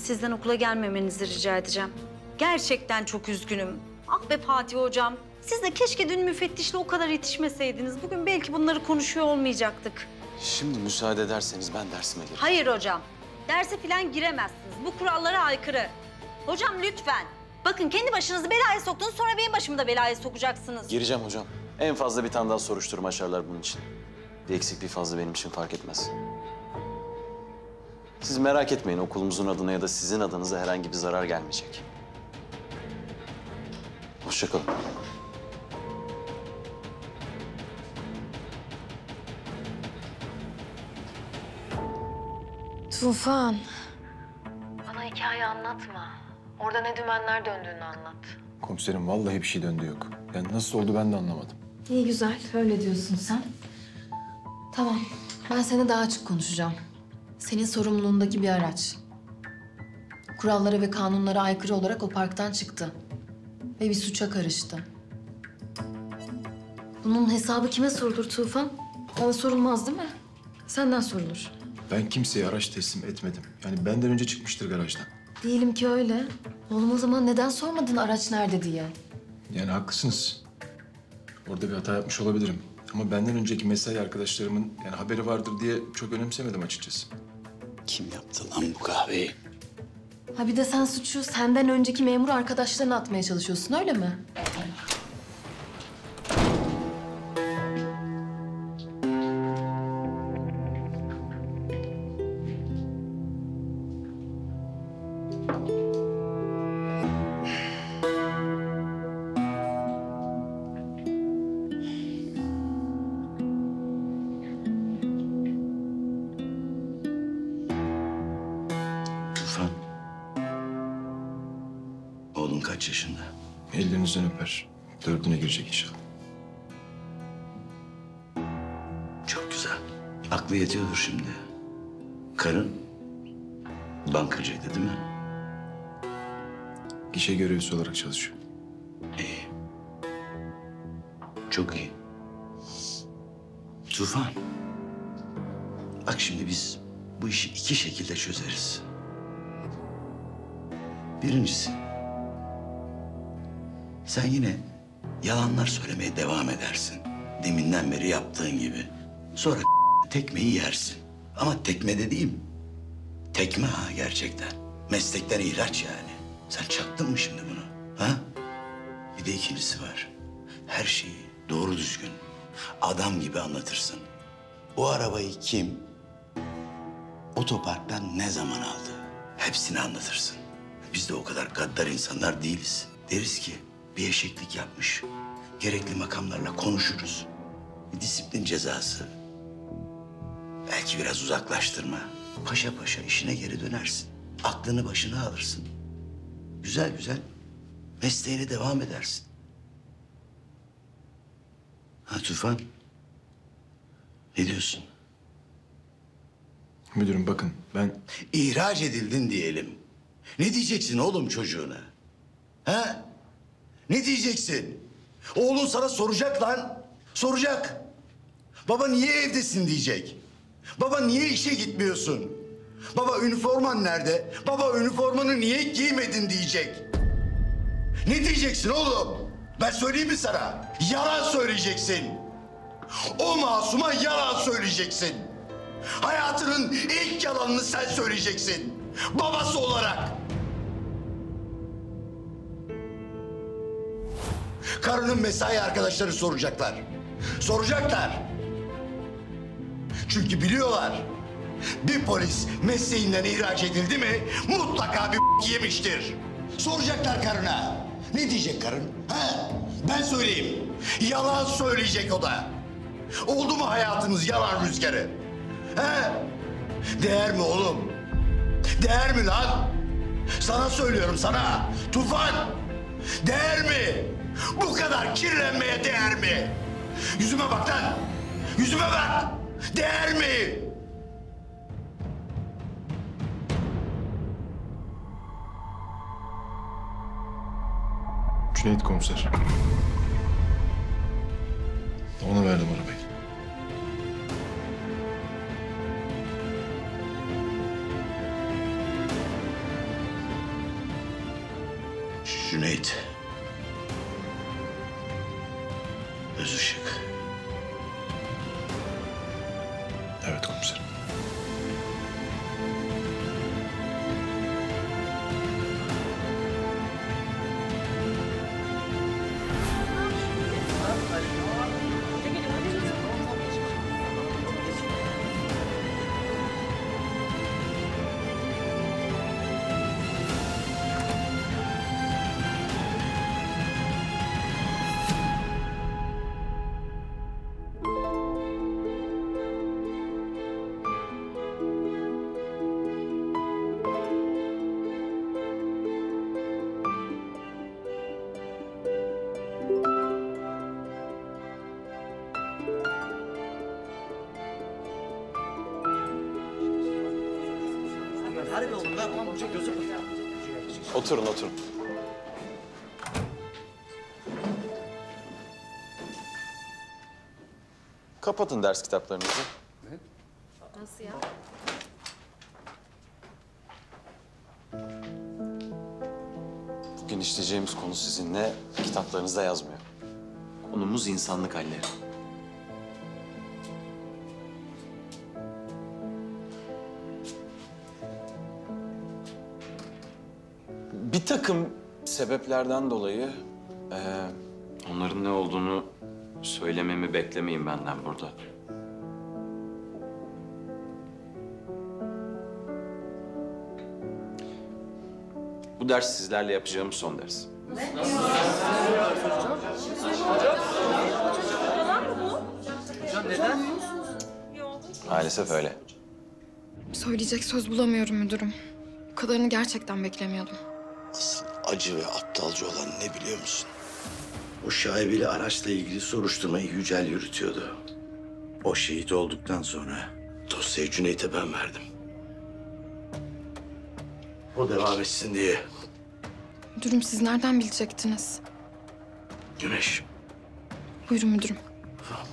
Sizden okula gelmemenizi rica edeceğim. Gerçekten çok üzgünüm. Ah be Fatih Hocam. Siz de keşke dün müfettişle o kadar yetişmeseydiniz. Bugün belki bunları konuşuyor olmayacaktık. Şimdi müsaade ederseniz ben dersime gireyim. Hayır hocam. Derse falan giremezsiniz. Bu kurallara aykırı. Hocam lütfen. Bakın kendi başınızı belaya soktunuz, sonra benim başımı da belaya sokacaksınız. Gireceğim hocam. En fazla bir tane daha soruşturma açarlar bunun için. Bir eksikliği fazla benim için fark etmez. Siz merak etmeyin, okulumuzun adına ya da sizin adınıza herhangi bir zarar gelmeyecek. Hoşça kalın. Tufan. Bana hikaye anlatma. Orada ne dümenler döndüğünü anlat. Komiserim vallahi bir şey döndü yok. Yani nasıl oldu ben de anlamadım. İyi güzel, öyle diyorsun sen. Tamam, ben seninle daha açık konuşacağım. Senin sorumluluğundaki bir araç. Kurallara ve kanunlara aykırı olarak o parktan çıktı. Ve bir suça karıştı. Bunun hesabı kime sorulur Tufan? Bana sorulmaz değil mi? Senden sorulur. Ben kimseye araç teslim etmedim. Yani benden önce çıkmıştır garajdan. Diyelim ki öyle. Oğlum o zaman neden sormadın araç nerede diye? Yani haklısınız. Orada bir hata yapmış olabilirim. Ama benden önceki mesai arkadaşlarımın yani haberi vardır diye çok önemsemedim açıkçası. Kim yaptı lan bu kahveyi? Ha bir de sen suçu senden önceki memur arkadaşlarına atmaya çalışıyorsun öyle mi? Ellerinizden öper. Dördüne girecek inşallah. Çok güzel. Aklı yetiyordur şimdi. Karın bankacıydı değil mi? Gişe görevlisi olarak çalışıyor. İyi. Çok iyi. Tufan. Bak şimdi biz bu işi iki şekilde çözeriz. Birincisi. Sen yine yalanlar söylemeye devam edersin. Deminden beri yaptığın gibi. Sonra tekmeyi yersin. Ama tekme dediğim tekme ha gerçekten. Meslekten ihraç yani. Sen çaktın mı şimdi bunu? Ha? Bir de ikincisi var. Her şeyi doğru düzgün adam gibi anlatırsın. o arabayı kim, otoparktan ne zaman aldı? Hepsini anlatırsın. Biz de o kadar gaddar insanlar değiliz. Deriz ki bir eşeklik yapmış. Gerekli makamlarla konuşuruz. Bir disiplin cezası. Belki biraz uzaklaştırma. Paşa paşa işine geri dönersin. Aklını başına alırsın. Güzel güzel mesleğine devam edersin. Ha Tufan, ne diyorsun? Müdürüm bakın ben... İhraç edildin diyelim. Ne diyeceksin oğlum çocuğuna? Ha? Ne diyeceksin? Oğlun sana soracak lan. Soracak. Baba niye evdesin diyecek. Baba niye işe gitmiyorsun? Baba üniforman nerede? Baba üniformanı niye giymedin diyecek. Ne diyeceksin oğlum? Ben söyleyeyim mi sana? Yalan söyleyeceksin. O masuma yalan söyleyeceksin. Hayatının ilk yalanını sen söyleyeceksin. Babası olarak. Karının mesai arkadaşları soracaklar. Soracaklar. Çünkü biliyorlar. Bir polis mesleğinden ihraç edildi mi mutlaka bir yemiştir. Soracaklar karına. Ne diyecek karın? Ha? Ben söyleyeyim. Yalan söyleyecek o da. Oldu mu hayatımız yalan rüzgarı? Ha? Değer mi oğlum? Değer mi lan? Sana söylüyorum sana. Tufan. Değer mi? Bu kadar kirlenmeye değer mi? Yüzüme bak lan. Yüzüme bak. Değer mi? Cüneyt komiser. Ona verdim arabayı. Cüneyt. Özışık. Evet komiserim. Oturun, oturun. Kapatın ders kitaplarınızı. Ne? Nasıl ya? Bugün işleyeceğimiz konu sizinle kitaplarınızda yazmıyor. Konumuz insanlık halleri. Bir takım sebeplerden dolayı e, onların ne olduğunu söylememi beklemeyin benden burada. Bu ders sizlerle yapacağımız son ders. Ne? Nasıl? Hocam neden? Maalesef öyle. Söyleyecek söz bulamıyorum müdürüm. Bu kadarını gerçekten beklemiyordum. Asıl acı ve aptalca olan ne biliyor musun? O şaibeli araçla ilgili soruşturmayı Yücel yürütüyordu. O şehit olduktan sonra dosyayı Cüneyt'e ben verdim. O devam etsin diye. Müdürüm siz nereden bilecektiniz? Güneş. Buyurun müdürüm.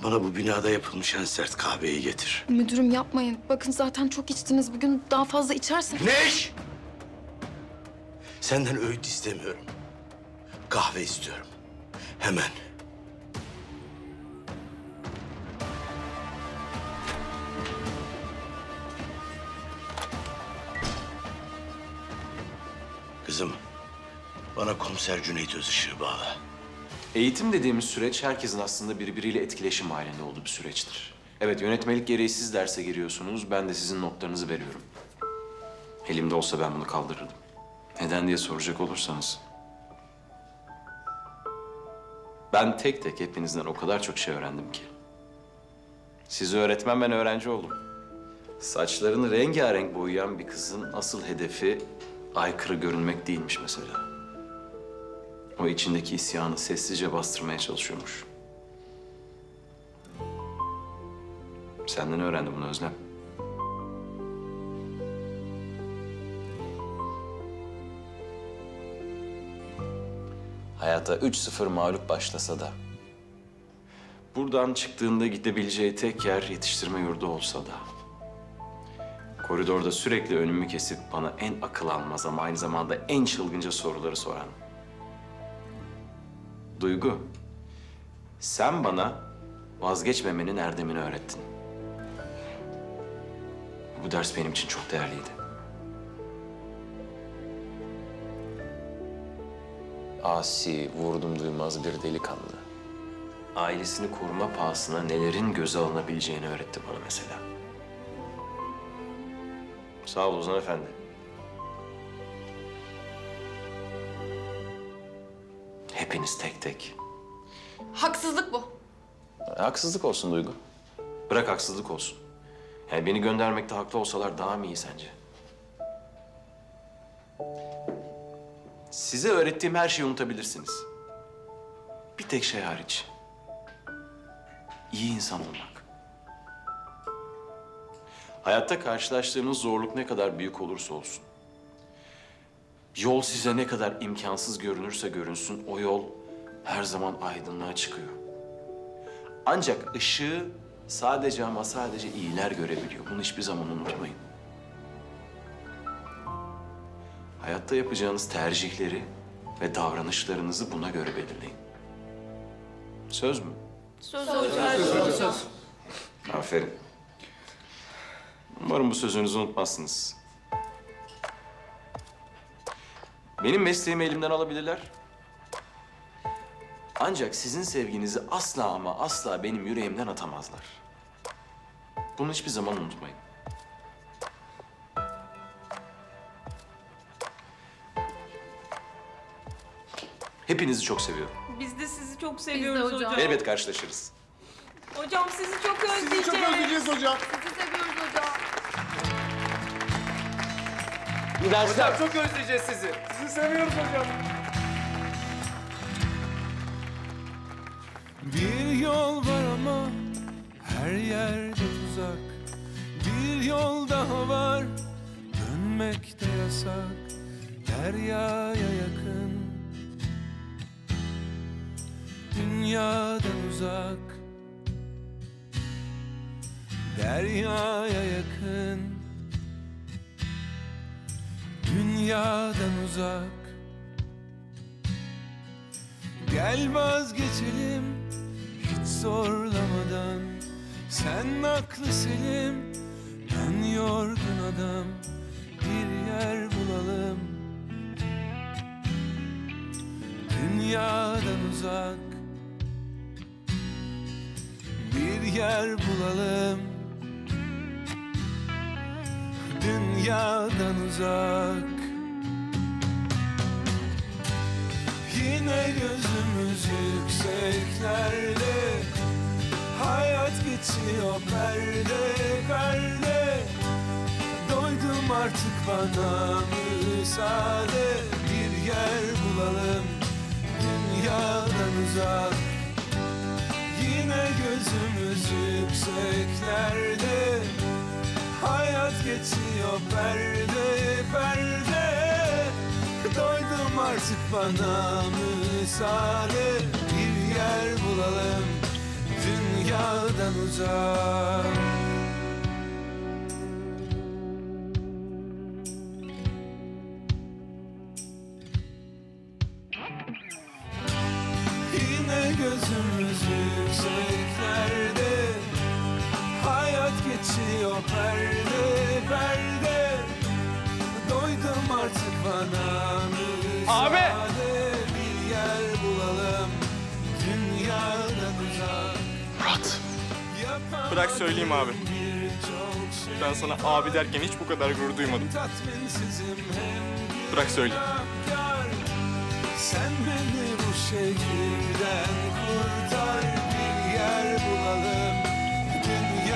Bana bu binada yapılmış en sert kahveyi getir. Müdürüm yapmayın. Bakın zaten çok içtiniz. Bugün daha fazla içerseniz... Güneş! Senden öğüt istemiyorum. Kahve istiyorum. Hemen. Kızım, bana komiser Cüneyt Özışırbağ. Eğitim dediğimiz süreç herkesin aslında birbiriyle etkileşim halinde olduğu bir süreçtir. Evet, yönetmelik gereği siz derse giriyorsunuz. Ben de sizin notlarınızı veriyorum. Elimde olsa ben bunu kaldırırdım. Neden diye soracak olursanız... ben tek tek hepinizden o kadar çok şey öğrendim ki. Siz öğretmen, ben öğrenci oldum. Saçlarını rengarenk boyayan bir kızın asıl hedefi aykırı görünmek değilmiş mesela. O içindeki isyanı sessizce bastırmaya çalışıyormuş. Senden öğrendim bunu Özlem. Hayata üç sıfır mağlup başlasa da... buradan çıktığında gidebileceği tek yer yetiştirme yurdu olsa da... koridorda sürekli önümü kesip bana en akıl almaz ama aynı zamanda en çılgınca soruları soran... Duygu, sen bana vazgeçmemenin erdemini öğrettin. Bu ders benim için çok değerliydi. Asi, vurdum duymaz bir delikanlı. Ailesini koruma pahasına nelerin göze alınabileceğini öğretti bana mesela. Sağ ol Ozan Efendi. Hepiniz tek tek. Haksızlık bu. Haksızlık olsun Duygu. Bırak haksızlık olsun. Yani beni göndermekte haklı olsalar daha mı iyi sence? Size öğrettiğim her şeyi unutabilirsiniz. Bir tek şey hariç. İyi insan olmak. Hayatta karşılaştığınız zorluk ne kadar büyük olursa olsun... yol size ne kadar imkansız görünürse görünsün, o yol her zaman aydınlığa çıkıyor. Ancak ışığı sadece ama sadece iyiler görebiliyor. Bunu hiçbir zaman unutmayın. Hayatta yapacağınız tercihleri ve davranışlarınızı buna göre belirleyin. Söz mü? Söz hocam. Söz, söz. Aferin. Umarım bu sözünüzü unutmazsınız. Benim mesleğimi elimden alabilirler. Ancak sizin sevginizi asla ama asla benim yüreğimden atamazlar. Bunu hiçbir zaman unutmayın. Hepinizi çok seviyorum. Biz de sizi çok seviyoruz hocam. hocam. Elbet karşılaşırız. Hocam sizi çok özleyeceğiz. Sizi çok özleyeceğiz hocam. Sizi seviyoruz hocam. İyi dersler. Hocam çok özleyeceğiz sizi. Sizi seviyoruz hocam. Bir yol var ama her yerde tuzak. Bir yol daha var, dönmek de yasak. Deryaya yakın, dünyadan uzak. Deryaya yakın, dünyadan uzak. Gel vazgeçelim hiç zorlamadan. Sen aklı selim, ben yorgun adam. Bir yer bulalım, dünyadan uzak. Bir yer bulalım, dünyadan uzak. Yine gözümüz yükseklerde, hayat geçiyor perde perde. Doydum artık, bana müsaade. Bir yer bulalım, dünyadan uzak. Yine gözümüz yükseklerde, hayat geçiyor perde perde. Doydum artık, bana müsaade. Bir yer bulalım, dünyadan uzak. Yine gözümüz yükseklerde, hayat geçiyor perde perde. Doydum artık, bana abi. Bir yer bulalım, dünyadan uzak. Murat. Bırak söyleyeyim abi. Ben sana abi derken hiç bu kadar gurur duymadım. Bırak söyleyeyim. Sen beni bu şehirden kurtar, bir yer bulalım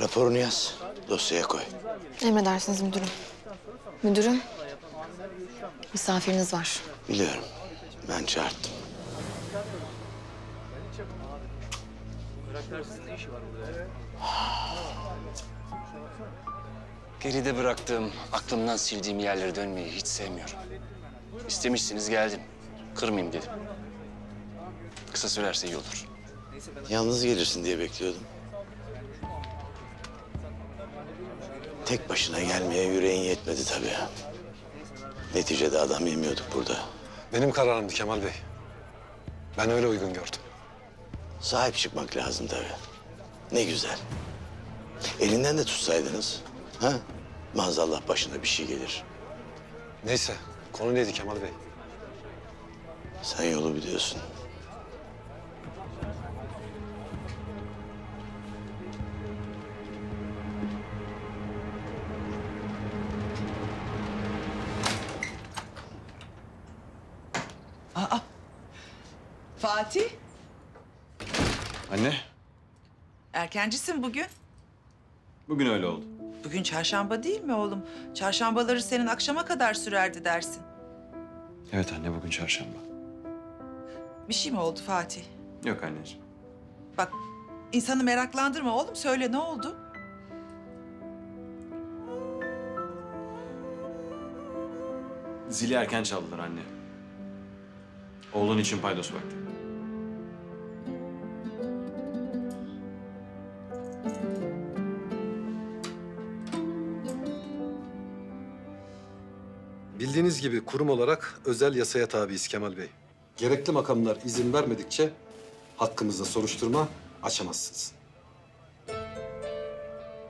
Raporunu yaz, dosyaya koy. Emredersiniz müdürüm. Müdürüm, misafiriniz var. Biliyorum, ben çağırdım. Geride bıraktığım, aklımdan sildiğim yerlere dönmeyi hiç sevmiyorum. İstemişsiniz, geldim. Kırmayayım dedim. Kısa sürerse iyi olur. Yalnız gelirsin diye bekliyordum. Tek başına gelmeye yüreğin yetmedi tabii. Neticede adam yemiyorduk burada. Benim kararımdı Kemal Bey. Ben öyle uygun gördüm. Sahip çıkmak lazım tabii. Ne güzel. Elinden de tutsaydınız. Ha? Maazallah başına bir şey gelir. Neyse, konu neydi Kemal Bey? Sen yolu biliyorsun. Aa, Fatih. Anne. Erkencisin bugün. Bugün öyle oldu. Bugün çarşamba değil mi oğlum? Çarşambaları senin akşama kadar sürerdi dersin. Evet anne, bugün çarşamba. Bir şey mi oldu Fatih? Yok anneciğim. Bak, insanı meraklandırma oğlum. Söyle, ne oldu? Zili erken çaldılar anne. Oğlun için paydos vakti. Bildiğiniz gibi kurum olarak özel yasaya tabiiz Kemal Bey. Gerekli makamlar izin vermedikçe hakkımızda soruşturma açamazsınız.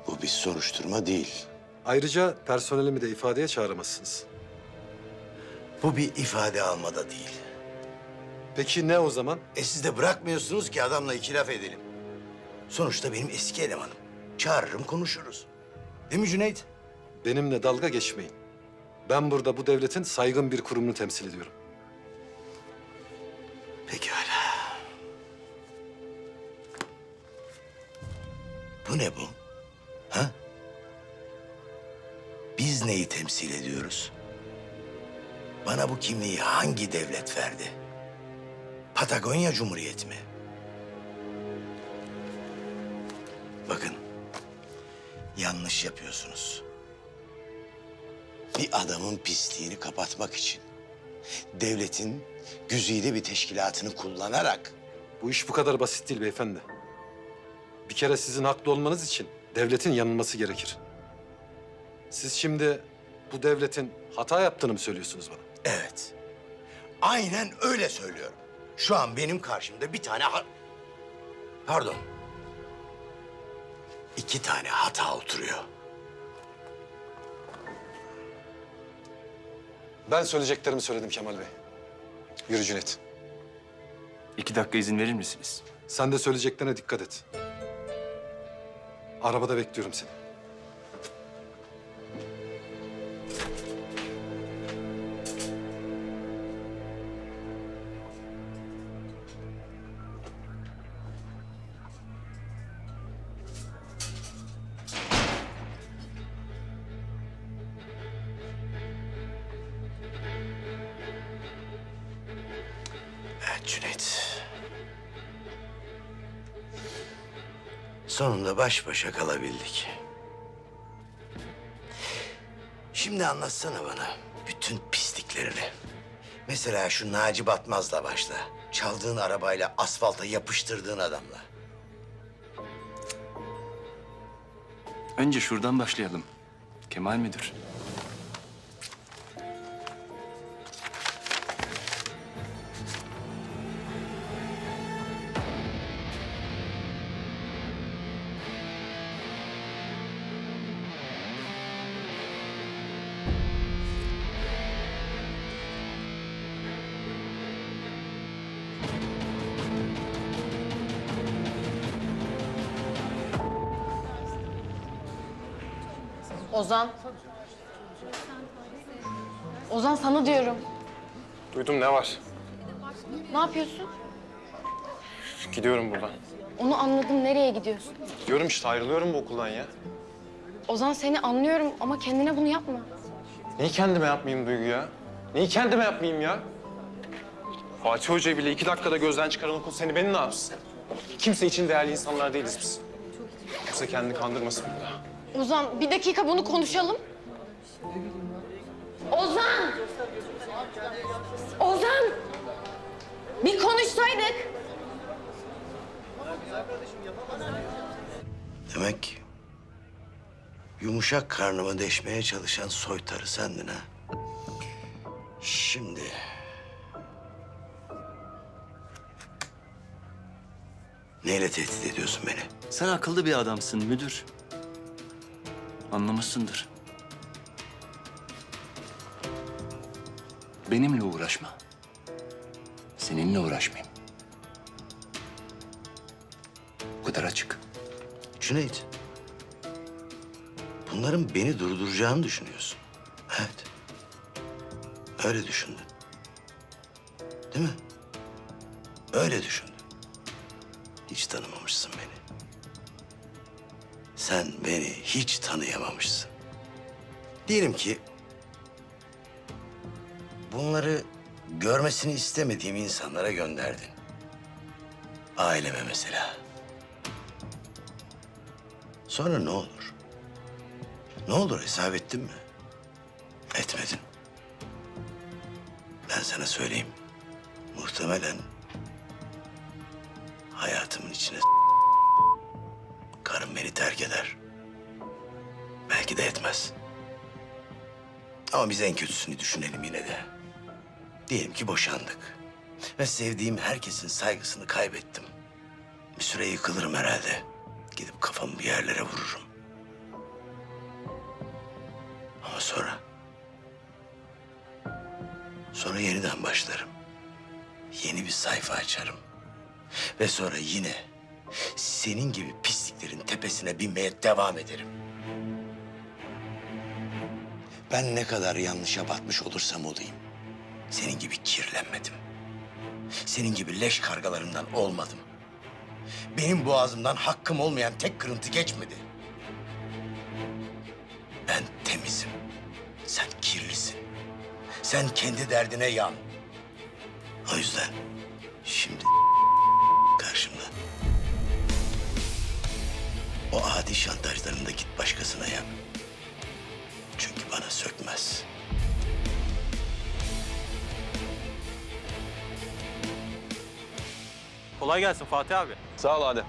Bu bir soruşturma değil. Ayrıca personelimi de ifadeye çağıramazsınız. Bu bir ifade almada değil. Peki ne o zaman? E siz de bırakmıyorsunuz ki adamla iki laf edelim. Sonuçta benim eski elemanım. Çağırırım, konuşuruz. Değil mi Cüneyt? Benimle dalga geçmeyin. Ben burada bu devletin saygın bir kurumunu temsil ediyorum. Pekala. Bu ne bu? Ha? Biz neyi temsil ediyoruz? Bana bu kimliği hangi devlet verdi? Patagonya Cumhuriyeti mi? Bakın, yanlış yapıyorsunuz. Bir adamın pisliğini kapatmak için devletin güzide bir teşkilatını kullanarak... Bu iş bu kadar basit değil beyefendi. Bir kere sizin haklı olmanız için devletin yanılması gerekir. Siz şimdi bu devletin hata yaptığını mı söylüyorsunuz bana? Evet, aynen öyle söylüyorum. Şu an benim karşımda bir tane ha... Pardon. İki tane hata oturuyor. Ben söyleyeceklerimi söyledim Kemal Bey. Yürü Cüneyt. İki dakika izin verir misiniz? Sen de söyleyeceklerine dikkat et. Arabada bekliyorum seni. Evet Cüneyt. Sonunda baş başa kalabildik. Şimdi anlatsana bana bütün pisliklerini. Mesela şu Naci Batmaz'la başla. Çaldığın arabayla asfalta yapıştırdığın adamla. Önce şuradan başlayalım. Kemal Müdür. Ozan. Ozan sana diyorum. Duydum, ne var? Ne yapıyorsun? Gidiyorum buradan. Onu anladım, nereye gidiyorsun? Gidiyorum işte, ayrılıyorum bu okuldan ya. Ozan seni anlıyorum ama kendine bunu yapma. Niye kendime yapmayayım Duygu ya? Niye kendime yapmayayım ya? Fatih Hoca'yı bile iki dakikada gözden çıkaran okul seni beni ne yapsın? Kimse için değerli insanlar değiliz biz. Kimse kendini kandırmasın burada. Ozan, bir dakika bunu konuşalım. Ozan! Ozan! Bir konuşsaydık. Demek yumuşak karnımı deşmeye çalışan soytarı sendin ha? Şimdi... Neyle tehdit ediyorsun beni? Sen akıllı bir adamsın müdür. Anlamışsındır. Benimle uğraşma. Seninle uğraşmayayım. Bu kadar açık. Cüneyt. Bunların beni durduracağını düşünüyorsun. Evet. Öyle düşündün. Değil mi? Öyle düşündün. Hiç tanımamışsın beni. Sen beni hiç tanıyamamışsın. Diyelim ki... bunları görmesini istemediğim insanlara gönderdin. Aileme mesela. Sonra ne olur? Ne olur, hesap ettin mi? Etmedin. Ben sana söyleyeyim. Muhtemelen... hayatımın içine... karım beni terk eder. Belki de etmez. Ama biz en kötüsünü düşünelim yine de. Diyelim ki boşandık. Ve sevdiğim herkesin saygısını kaybettim. Bir süre yıkılırım herhalde. Gidip kafamı bir yerlere vururum. Ama sonra... sonra yeniden başlarım. Yeni bir sayfa açarım. Ve sonra yine... senin gibi pisliklerin tepesine binmeye devam ederim. Ben ne kadar yanlışa batmış olursam olayım, senin gibi kirlenmedim. Senin gibi leş kargalarından olmadım. Benim boğazımdan hakkım olmayan tek kırıntı geçmedi. Ben temizim, sen kirlisin. Sen kendi derdine yan. O yüzden şimdi karşımda. O adi şantajlarını da git başkasına yap. Çünkü bana sökmez. Kolay gelsin Fatih abi. Sağ ol Adem.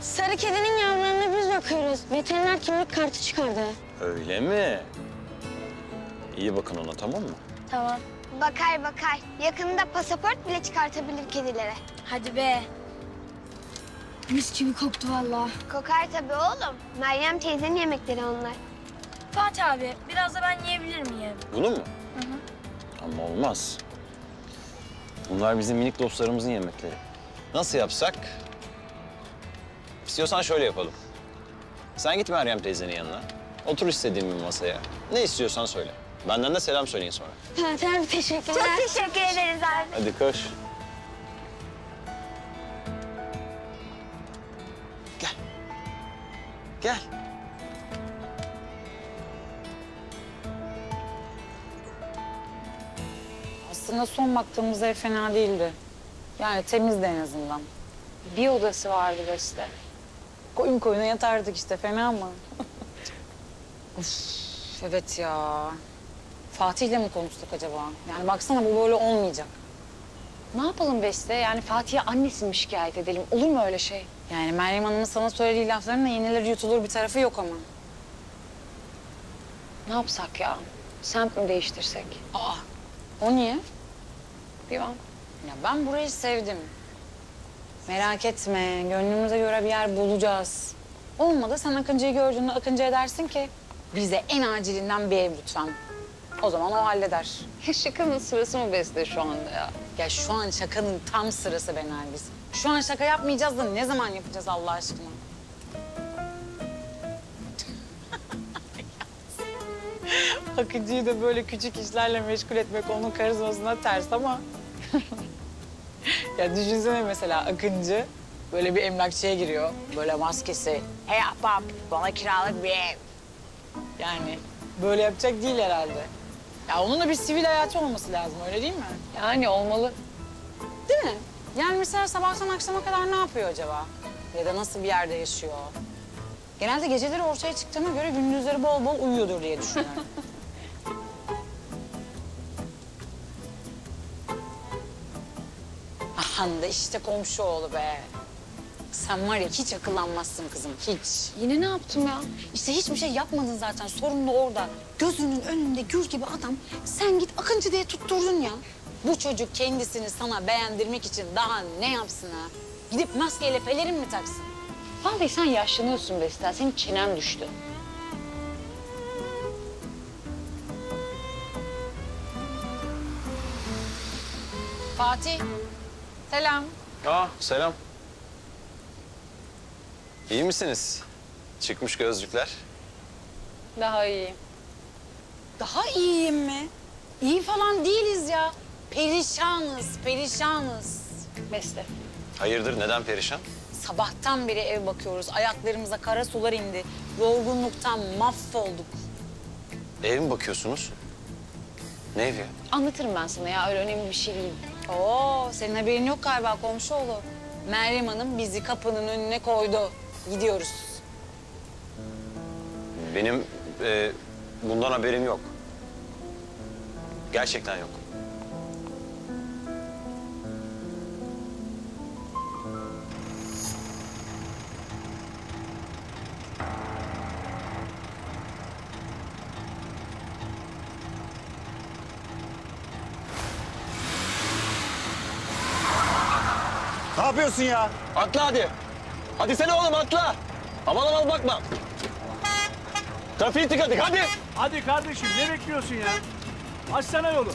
Sarı kedinin yavrularını biz bakıyoruz. Veteriner kimlik kartı çıkardı. Öyle mi? İyi bakın ona, tamam mı? Tamam. Bakar bakar. Yakında pasaport bile çıkartabilir kedilere. Hadi be. Mis gibi koktu vallahi. Kokar tabii oğlum. Meryem teyzenin yemekleri onlar. Fatih abi, biraz da ben yiyebilir miyim? Bunu mu? Hı hı. Ama olmaz. Bunlar bizim minik dostlarımızın yemekleri. Nasıl yapsak? İstiyorsan şöyle yapalım. Sen git Meryem teyzenin yanına. Otur istediğin bir masaya. Ne istiyorsan söyle. Benden de selam söyleyin sonra. Tamam, teşekkürler. Çok teşekkür ederiz abi. Hadi koş. Gel. Gel. Aslında son baktığımız ev fena değildi. Yani temizdi en azından. Bir odası vardı Beste. Koyun koyuna yatardık işte, fena mı? Of, evet ya. Fatih'le mi konuştuk acaba? Yani baksana bu böyle olmayacak. Ne yapalım Beste? Yani Fatih'e annesini mi şikayet edelim? Olur mu öyle şey? Yani Meryem Hanım'ın sana söylediği laflarına yenilir yutulur bir tarafı yok ama. Ne yapsak ya? Semt mi değiştirsek? Aa, o niye? Bilmem. Ya ben burayı sevdim. Merak etme, gönlümüze göre bir yer bulacağız. Olmadı sen Akıncı'yı gördüğünde Akıncı'ya dersin ki... bize en acilinden bir ev lütfen. O zaman o halleder. Şakanın sırası mı Beste şu anda ya? Ya şu an şakanın tam sırası be Nergis. Şu an şaka yapmayacağız da ne zaman yapacağız Allah aşkına? Akıncı'yı da böyle küçük işlerle meşgul etmek onun karizmasına ters ama... Ya düşünsene mesela Akıncı böyle bir emlakçıya giriyor. Böyle maskesi. Hey ahbap, bana kiralık bir ev. Yani böyle yapacak değil herhalde. Ya onun da bir sivil hayatı olması lazım, öyle değil mi? Yani olmalı. Değil mi? Yani mesela sabahtan akşama kadar ne yapıyor acaba? Ya da nasıl bir yerde yaşıyor? Genelde geceleri ortaya çıktığına göre gündüzleri bol bol uyuyordur diye düşünüyorum. Ahan da işte komşu oğlu be. Sen var ya hiç akıllanmazsın kızım, hiç. Yine ne yaptım ya? İşte hiçbir şey yapmadın zaten, sorun da orada. Gözünün önünde gül gibi adam, sen git Akıncı diye tutturdun ya. Bu çocuk kendisini sana beğendirmek için daha ne yapsın ha? Gidip maskeyle pelerin mi taksın? Vallahi sen yaşlanıyorsun Beste, senin çenen düştü. Fatih, selam. Aa, selam. İyi misiniz? Çıkmış gözlükler. Daha iyiyim. Daha iyiyim mi? İyi falan değiliz ya. Perişanız, perişanız. Beste. Hayırdır, neden perişan? Sabahtan beri ev bakıyoruz. Ayaklarımıza kara sular indi. Yorgunluktan mahvolduk. Ev mi bakıyorsunuz? Ne evi? Anlatırım ben sana ya, öyle önemli bir şey değil. Oo, senin haberin yok galiba komşuoğlu. Meryem Hanım bizi kapının önüne koydu. Gidiyoruz. Benim e, bundan haberim yok. Gerçekten yok. Ne yapıyorsun ya? Atla hadi. Hadi sen oğlum atla. Aman aman bakma. Trafiği tıkadık hadi. Hadi kardeşim ne bekliyorsun ya? Açsana yolu.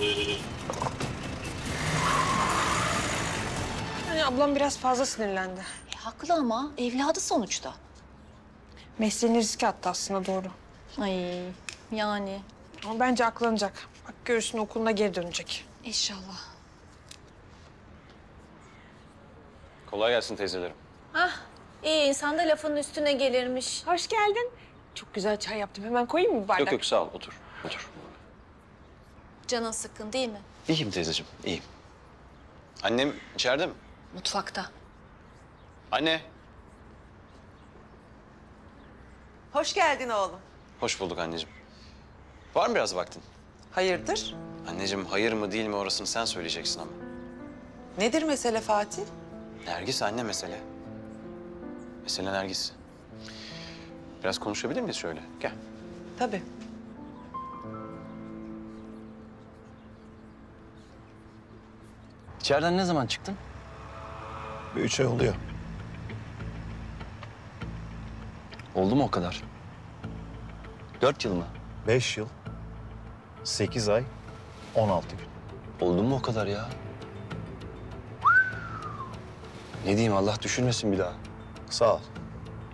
Yani ablam biraz fazla sinirlendi. E, haklı ama evladı sonuçta. Mesleğini riske attı aslında doğru. Ay yani. Ama bence aklanacak. Bak görürsün okuluna geri dönecek. İnşallah. Kolay gelsin teyzelerim. Ah. İyi insan da lafının üstüne gelirmiş. Hoş geldin. Çok güzel çay yaptım. Hemen koyayım mı bardak? Yok yok sağ ol. Otur. Otur. Canın sıkkın değil mi? İyiyim teyzeciğim. İyiyim. Annem içeride mi? Mutfakta. Anne. Hoş geldin oğlum. Hoş bulduk anneciğim. Var mı biraz vaktin? Hayırdır? Anneciğim hayır mı değil mi orasını sen söyleyeceksin ama. Nedir mesele Fatih? Nergis anne mesele. Mesela Nergis. Biraz konuşabilir miyiz şöyle? Gel. Tabii. İçeriden ne zaman çıktın? Bir üç ay oluyor. Oldu mu o kadar? Dört yıl mı? Beş yıl. Sekiz ay. On altı gün. Oldu mu o kadar ya? Ne diyeyim Allah düşürmesin bir daha. Sağ ol.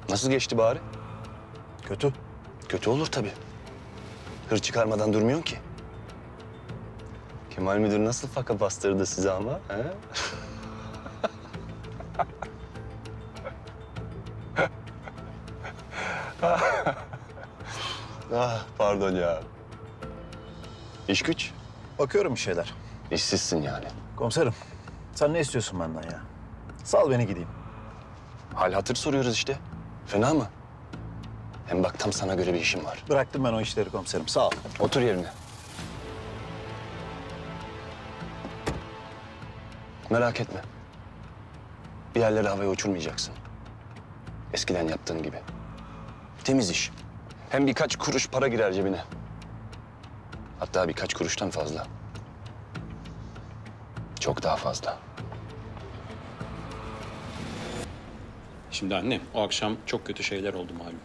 Nasıl geçti bari? Kötü. Kötü olur tabii. Hır çıkarmadan durmuyorsun ki. Kemal Müdür nasıl faka bastırdı size ama, he? Ah, pardon ya. İş güç? Bakıyorum bir şeyler. İşsizsin yani. Komiserim, sen ne istiyorsun benden ya? Sal beni gideyim. Hal hatır soruyoruz işte. Fena mı? Hem bak tam sana göre bir işim var. Bıraktım ben o işleri komiserim, sağ ol. Otur yerine. Merak etme. Bir yerleri havaya uçurmayacaksın. Eskiden yaptığın gibi. Temiz iş. Hem birkaç kuruş para girer cebine. Hatta birkaç kuruştan fazla. Çok daha fazla. Şimdi annem, o akşam çok kötü şeyler oldu malum.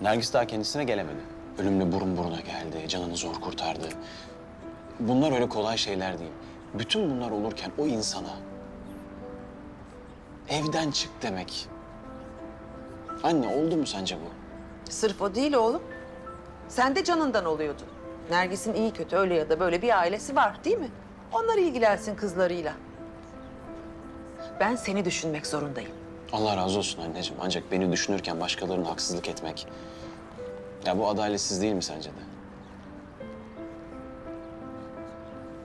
Nergis daha kendisine gelemedi. Ölümle burun buruna geldi, canını zor kurtardı. Bunlar öyle kolay şeyler değil. Bütün bunlar olurken o insana evden çık demek. Anne, oldu mu sence bu? Sırf o değil oğlum. Sen de canından oluyordun. Nergis'in iyi kötü öyle ya da böyle bir ailesi var değil mi? Onlar ilgilensin kızlarıyla. Ben seni düşünmek zorundayım. Allah razı olsun anneciğim. Ancak beni düşünürken başkalarına haksızlık etmek... Ya bu adaletsiz değil mi sence de?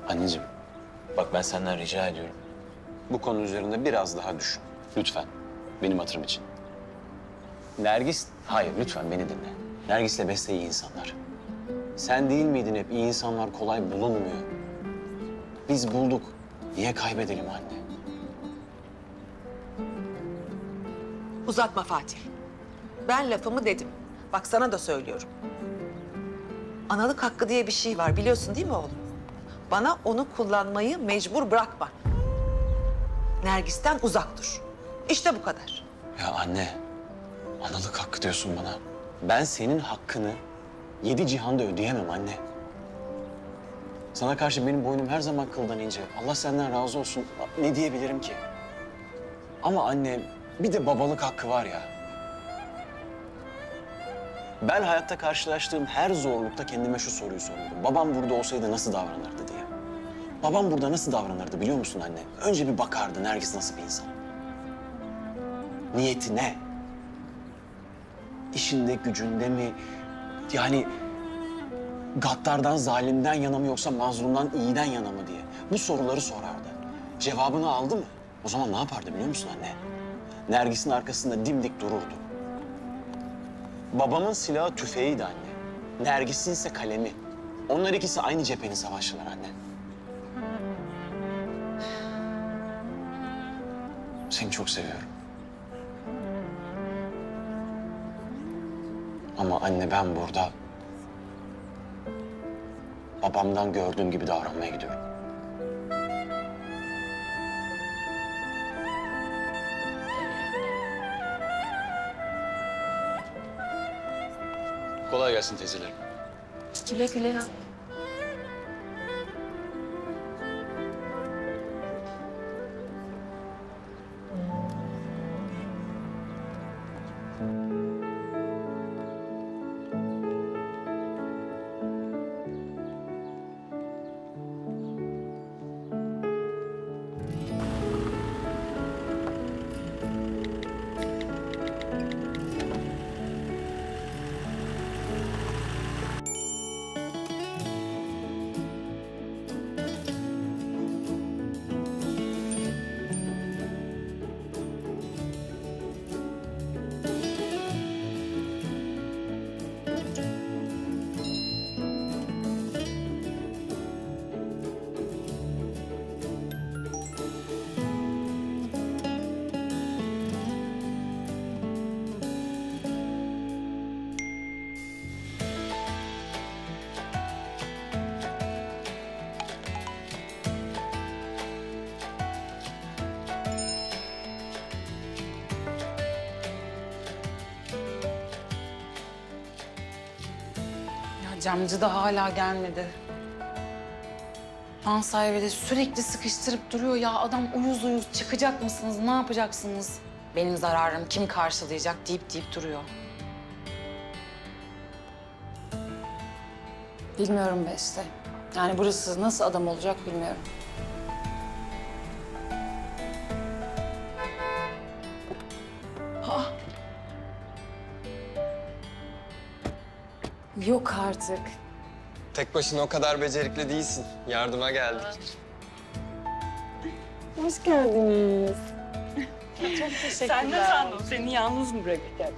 Anneciğim, bak ben senden rica ediyorum. Bu konu üzerinde biraz daha düşün. Lütfen. Benim hatırım için. Nergis, hayır lütfen beni dinle. Nergis'le Beste iyi insanlar. Sen değil miydin hep iyi insanlar kolay bulunmuyor? Biz bulduk. Niye kaybedelim anne? Uzatma Fatih. Ben lafımı dedim. Bak sana da söylüyorum. Analık hakkı diye bir şey var biliyorsun değil mi oğlum? Bana onu kullanmayı mecbur bırakma. Nergis'ten uzak dur. İşte bu kadar. Ya anne, analık hakkı diyorsun bana. Ben senin hakkını yedi cihanda ödeyemem anne. Sana karşı benim boynum her zaman kıldan ince. Allah senden razı olsun. Ne diyebilirim ki? Ama anne, bir de babalık hakkı var ya. Ben hayatta karşılaştığım her zorlukta kendime şu soruyu soruyordum. Babam burada olsaydı nasıl davranırdı diye. Babam burada nasıl davranırdı biliyor musun anne? Önce bir bakardı Nergis nasıl bir insan. Niyeti ne? İşinde, gücünde mi? Yani... Gaddardan, zalimden yana mı yoksa mazlumdan, iyiden yana mı diye. Bu soruları sorardı. Cevabını aldı mı? O zaman ne yapardı biliyor musun anne? Nergis'in arkasında dimdik dururdu. Babamın silahı tüfeğiydi anne. Nergis'in ise kalemi. Onlar ikisi aynı cephenin savaşçılar anne. Seni çok seviyorum. Ama anne ben burada... Babamdan gördüğüm gibi davranmaya gidiyorum. Kolay gelsin teyzelerim. Güle güle ya. Camcı da hala gelmedi. Lan sahibi de sürekli sıkıştırıp duruyor ya. Adam uyuz uyuz çıkacak mısınız, ne yapacaksınız? benim zararım kim karşılayacak deyip deyip duruyor. Bilmiyorum Beste. Yani burası nasıl adam olacak bilmiyorum. Ha. Yok artık. Tek başına o kadar becerikli değilsin. Yardıma geldik. Hoş geldiniz. Çok teşekkürler. Sen de sandın. Seni yalnız mı bırakacağım?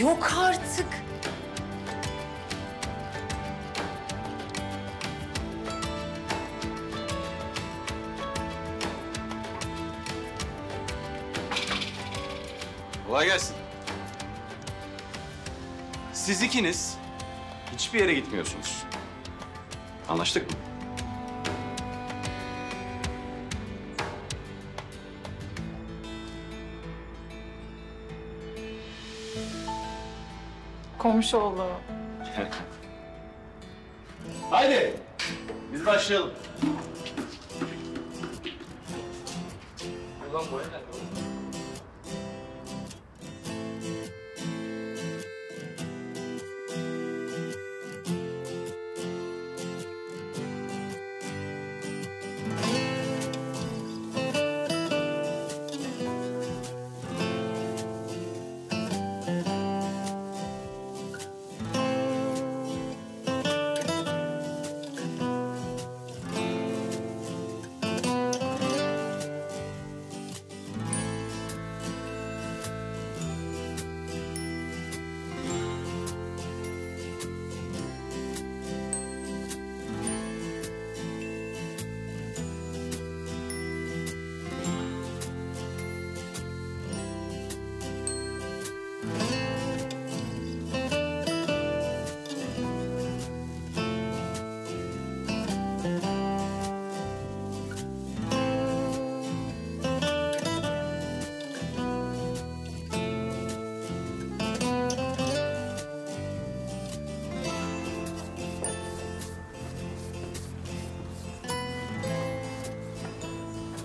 Yok artık. Kolay gelsin. Siz ikiniz hiçbir yere gitmiyorsunuz. Anlaştık mı? Komşuoğlu. Haydi, biz başlayalım. Ulan boya nerede oğlum?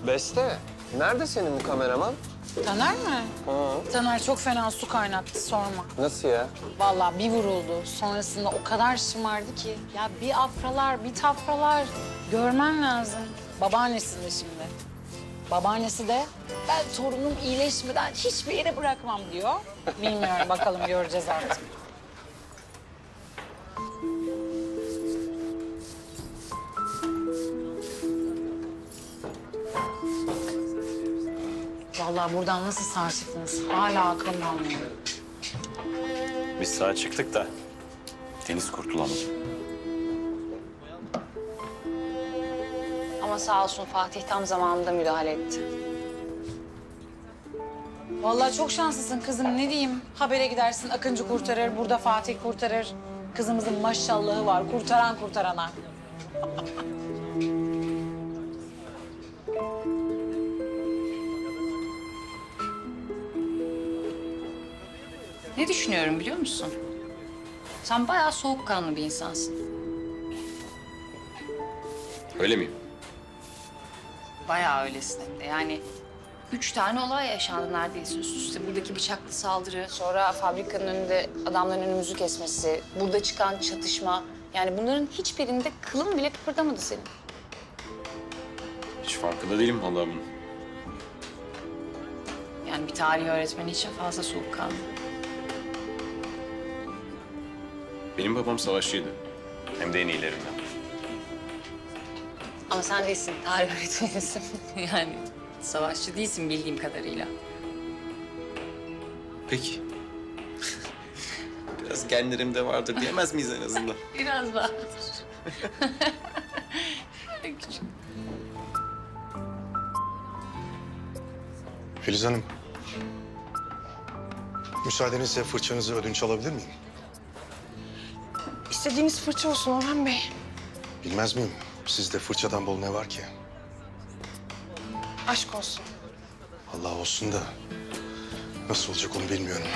Beste, nerede senin bu kameraman? Taner mi? Hı. Taner çok fena su kaynattı, sorma. Nasıl ya? Vallahi bir vuruldu. Sonrasında o kadar şımardı ki. Ya bir afralar, bir tafralar. Görmen lazım. Babaannesi de şimdi. Babaannesi de ben torunum iyileşmeden hiçbir yere bırakmam diyor. Bilmiyorum, bakalım göreceğiz artık. Vallahi buradan nasıl sağ çıktınız? Hala aklım almıyor. Biz sağ çıktık da Deniz kurtulamadı. Ama sağ olsun Fatih tam zamanında müdahale etti. Vallahi çok şanslısın kızım, ne diyeyim? Habere gidersin, Akıncı kurtarır, burada Fatih kurtarır. Kızımızın maşallahı var, kurtaran kurtarana. Ne düşünüyorum biliyor musun? Sen bayağı soğukkanlı bir insansın. Öyle miyim? Bayağı öylesin hem de. Yani üç tane olay yaşandı neredeyse üst üste. Buradaki bıçaklı saldırı, sonra fabrikanın önünde adamların önümüzü kesmesi, burada çıkan çatışma. Yani bunların hiçbirinde kılın bile kıpırdamadı senin. Hiç farkında değilim vallahi bunun. Yani bir tarih öğretmeni için fazla soğukkanlı. Benim babam savaşçıydı. Hem de en iyilerinden. Ama sen değilsin, tarih öğretmenisin. Yani savaşçı değilsin bildiğim kadarıyla. Peki. Biraz genlerimde vardır diyemez miyiz en azından? Biraz vardır. Küçük. Filiz Hanım. Müsaadenizle fırçanızı ödünç alabilir miyim? İstediğiniz fırça olsun Orhan Bey. Bilmez miyim? Sizde fırçadan bol ne var ki? Aşk olsun. Allah olsun da Nasıl olacak onu bilmiyorum.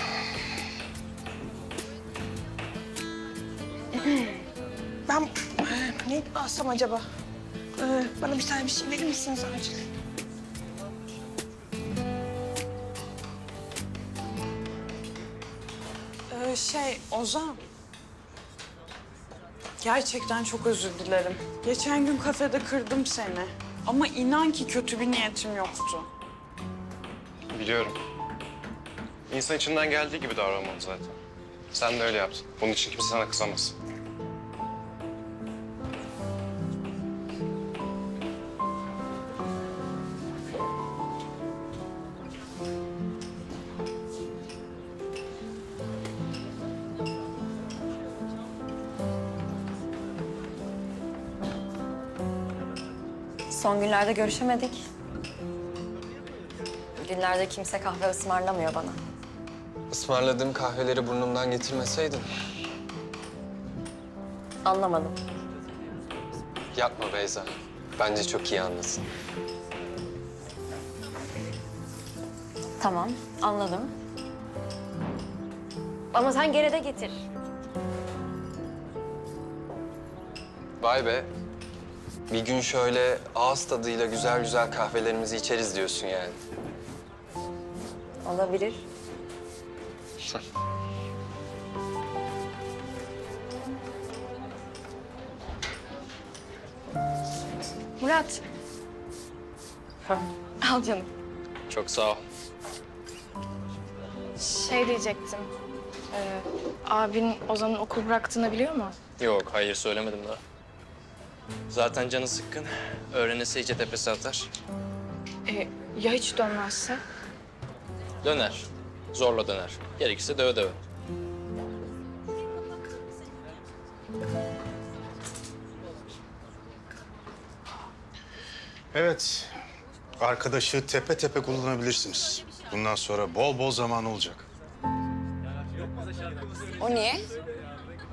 Ben ne alsam acaba? Ee, bana bir tane bir şey verir misiniz acil? Ee, şey Ozan. Gerçekten çok özür dilerim. Geçen gün kafede kırdım seni. Ama inan ki kötü bir niyetim yoktu. Biliyorum. İnsan içinden geldiği gibi davranmalı zaten. Sen de öyle yaptın. Bunun için kimse sana kızamaz. Son günlerde görüşemedik. Günlerde kimse kahve ısmarlamıyor bana. Ismarladığım kahveleri burnumdan getirmeseydin. Anlamadım. Yapma Beyza. Bence çok iyi anlasın. Tamam, anladım. Ama sen gene de getir. Vay be. Bir gün şöyle ağız tadıyla güzel güzel kahvelerimizi içeriz diyorsun yani. Olabilir. Murat. Ha. Al canım. Çok sağ ol. Şey diyecektim. Ee, abin Ozan'ın okul bıraktığını biliyor mu? Yok, hayır söylemedim daha. Zaten canı sıkkın. Öğrenirse iyice tepesi atar. Ee, ya hiç dönmezse? Döner. Zorla döner. Gerekirse döve döve. Evet. Arkadaşı tepe tepe kullanabilirsiniz. Bundan sonra bol bol zaman olacak. O niye?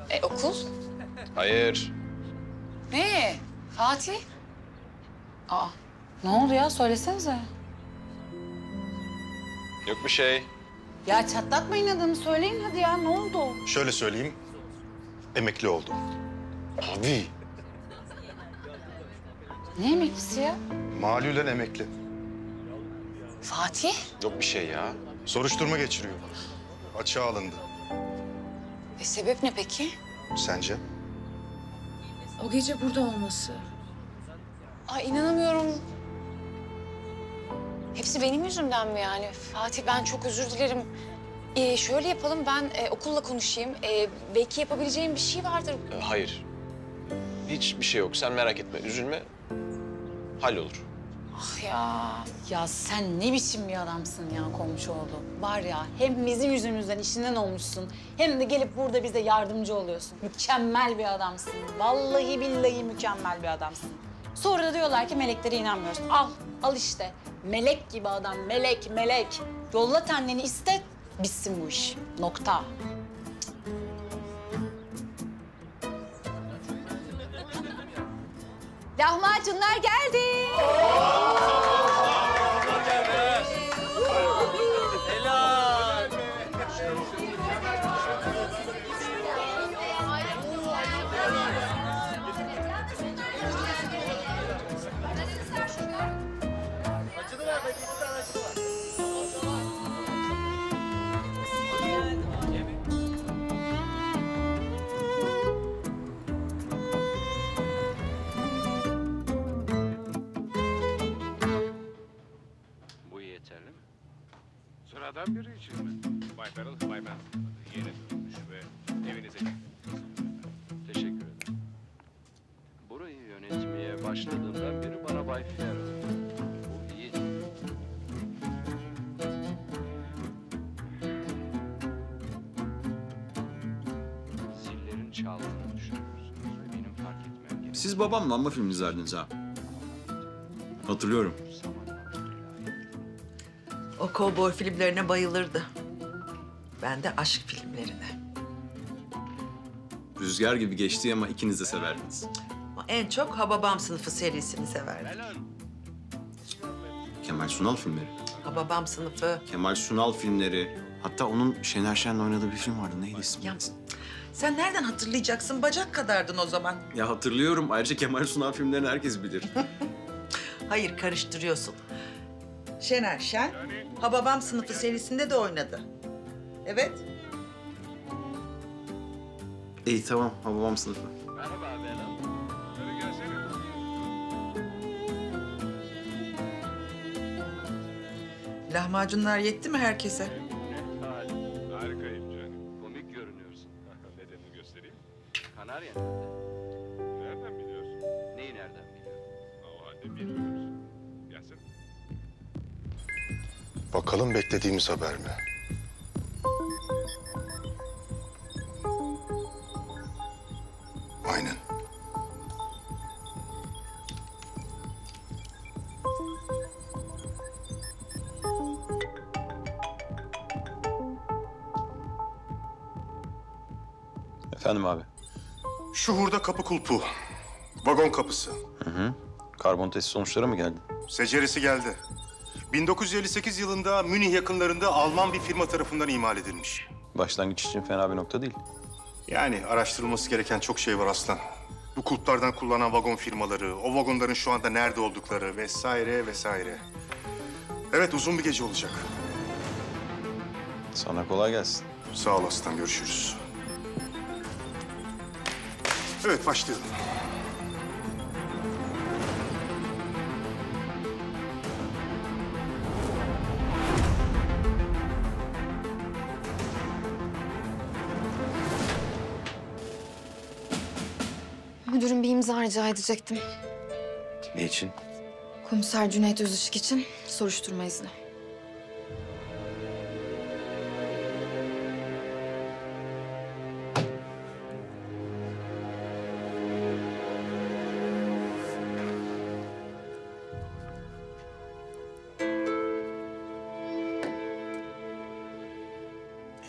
E, okul? Hayır. Ne? Fatih? Aa, ne oldu ya? Söylesenize. Yok bir şey. Ya çatlatmayın adını. Söyleyin hadi ya. Ne oldu? Şöyle söyleyeyim. Emekli oldu. Abi. Ne emeklisi ya? Malülen emekli. Fatih? Yok bir şey ya. Soruşturma geçiriyor. Açığa alındı. E sebep ne peki? Sence? O gece burada olması. Ay inanamıyorum. Hepsi benim yüzümden mi yani? Fatih ben çok özür dilerim. Ee, şöyle yapalım ben e, okulla konuşayım. E, belki yapabileceğim bir şey vardır. Hayır. Hiçbir şey yok. Sen merak etme, üzülme. Hallolur. Ah ya. Ya sen ne biçim bir adamsın ya komşuoğlu. Var ya hem bizim yüzümüzden işinden olmuşsun hem de gelip burada bize yardımcı oluyorsun. Mükemmel bir adamsın. Vallahi billahi mükemmel bir adamsın. Sonra da diyorlar ki meleklere inanmıyorsun. Al, al işte. Melek gibi adam, melek, melek. Yollat anneni iste, bitsin bu iş. Nokta. Lahmacunlar geldi. Helal. Sıradan biri için mi? Bay Meral, Bay Meral. Yeni dönmüş ve evinize teşekkür ederim. Burayı yönetmeye başladığımdan beri bana Bay Meral. Bu iyi. Zillerin çaldığını düşünüyorsunuz ve benim fark etmem gerekiyor. Siz babamla amma film izlerdiniz ha? Hatırlıyorum. O kovboy filmlerine bayılırdı. Ben de aşk filmlerine. Rüzgar gibi geçti ama ikiniz de severdiniz. En çok Hababam Sınıfı serisini severdim. Kemal Sunal filmleri. Hababam Sınıfı. Kemal Sunal filmleri. Hatta onun Şener Şen'le oynadığı bir film vardı. Neydi ismi? Ya, sen nereden hatırlayacaksın? Bacak kadardın o zaman. Ya hatırlıyorum. Ayrıca Kemal Sunal filmlerini herkes bilir. Hayır, karıştırıyorsun. Şener Şen, Hababam Sınıfı serisinde de oynadı. Evet. İyi, tamam. Hababam Sınıfı. Merhaba Meral. Böyle gelsene. Lahmacunlar yetti mi herkese? Harikayım canım. Komik görünüyorsun. Nedenini göstereyim. Kanarya nerede? Nereden biliyorsun? Neyi nereden biliyorsun? O halde bilmiyorsun. Gelsene. Bakalım beklediğimiz haber mi? Aynen. Efendim abi. Şu hurda kapı kulpu. Vagon kapısı. Hı hı. Karbon testi sonuçları mı geldi? Seceresi geldi. bin dokuz yüz elli sekiz yılında Münih yakınlarında Alman bir firma tarafından imal edilmiş. Başlangıç için fena bir nokta değil. Yani araştırılması gereken çok şey var Aslan. Bu kulplardan kullanan vagon firmaları, o vagonların şu anda nerede oldukları vesaire vesaire. Evet, uzun bir gece olacak. Sana kolay gelsin. Sağ ol Aslan, görüşürüz. Evet, başlayalım. Müdürüm, bir imza rica edecektim. Ne için? Komiser Cüneyt Özışık için soruşturma izni.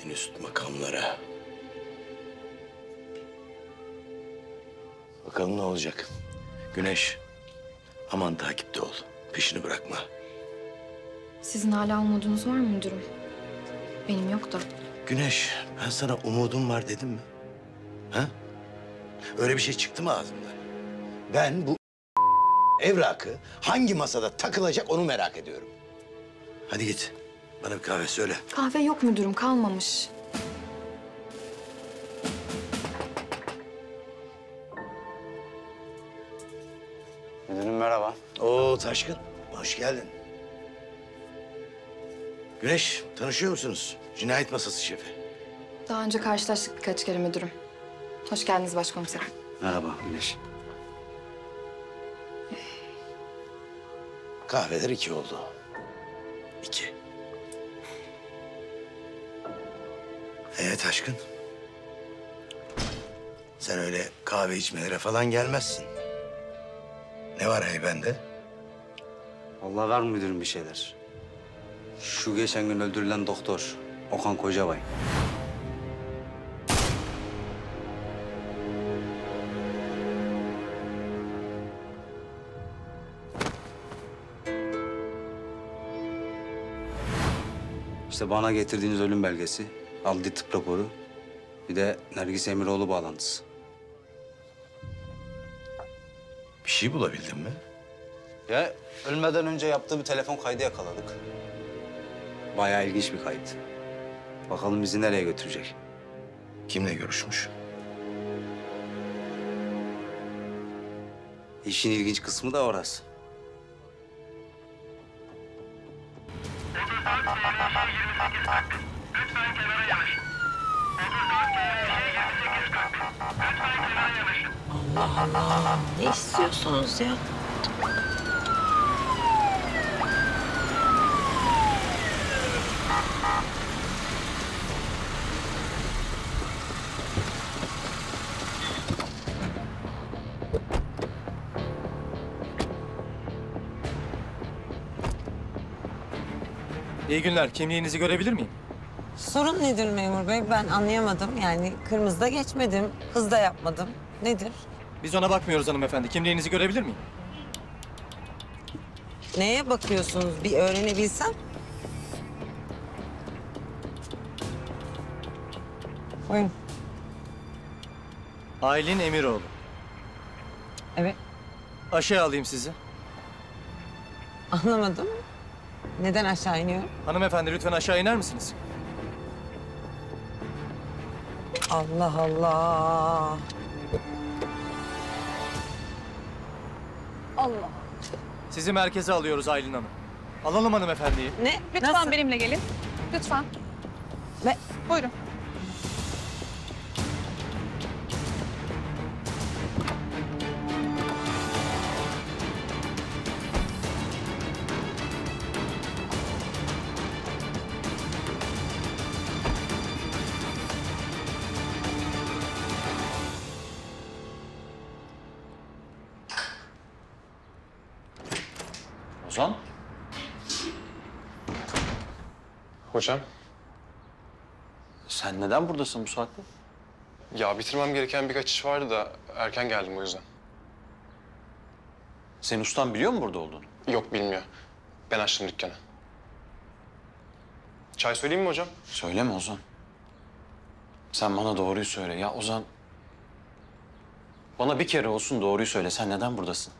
En üst makamlara. Bakalım ne olacak? Güneş, aman takipte ol. Peşini bırakma. Sizin hala umudunuz var mı müdürüm? Benim yok da. Güneş, ben sana umudum var dedim mi? Ha? Öyle bir şey çıktı mı ağzımdan? Ben bu evrakı hangi masada takılacak onu merak ediyorum. Hadi git, bana bir kahve söyle. Kahve yok müdürüm, kalmamış. Müdürüm merhaba. Oo Taşkın, hoş geldin. Güneş, tanışıyor musunuz? Cinayet masası şefi. Daha önce karşılaştık birkaç kere müdürüm. Hoş geldiniz başkomiserim. Merhaba Güneş. Kahveler iki oldu. İki. Ee Taşkın, sen öyle kahve içmelere falan gelmezsin. Ne var heybende? Vallahi var müdürüm bir şeyler. Şu geçen gün öldürülen doktor, Okan Kocabay. İşte bana getirdiğiniz ölüm belgesi, adli tıp raporu, bir de Nergis Emiroğlu bağlantısı. Bir şey bulabildin mi? Ya ölmeden önce yaptığı bir telefon kaydı yakaladık. Bayağı ilginç bir kayıt. Bakalım bizi nereye götürecek? Kimle görüşmüş? İşin ilginç kısmı da orası. Lütfen kenara yanaşın. Lütfen kenara yanaşın. Allah Allah! Ne istiyorsunuz ya? İyi günler. Kimliğinizi görebilir miyim? Sorun nedir memur bey? Ben anlayamadım. Yani kırmızıda geçmedim, hızda yapmadım. Nedir? Biz ona bakmıyoruz hanımefendi. Kimliğinizi görebilir miyim? Neye bakıyorsunuz? Bir öğrenebilsem. Buyurun. Aylin Emiroğlu. Evet. Aşağı alayım sizi. Anlamadım. Neden aşağı iniyorum? Hanımefendi lütfen aşağı iner misiniz? Allah Allah. Allah. Sizi merkeze alıyoruz Aylin Hanım. Alalım hanımefendiyi. Ne? Lütfen Nasıl? benimle gelin. Lütfen. Ne? Buyurun. Ozan. Hocam. Sen neden buradasın bu saatte? Ya bitirmem gereken birkaç iş vardı da erken geldim o yüzden. Senin ustan biliyor mu burada olduğunu? Yok, bilmiyor. Ben açtım dükkanı. Çay söyleyeyim mi hocam? Söyleme Ozan. Sen bana doğruyu söyle. Ya Ozan, bana bir kere olsun doğruyu söyle. Sen neden buradasın?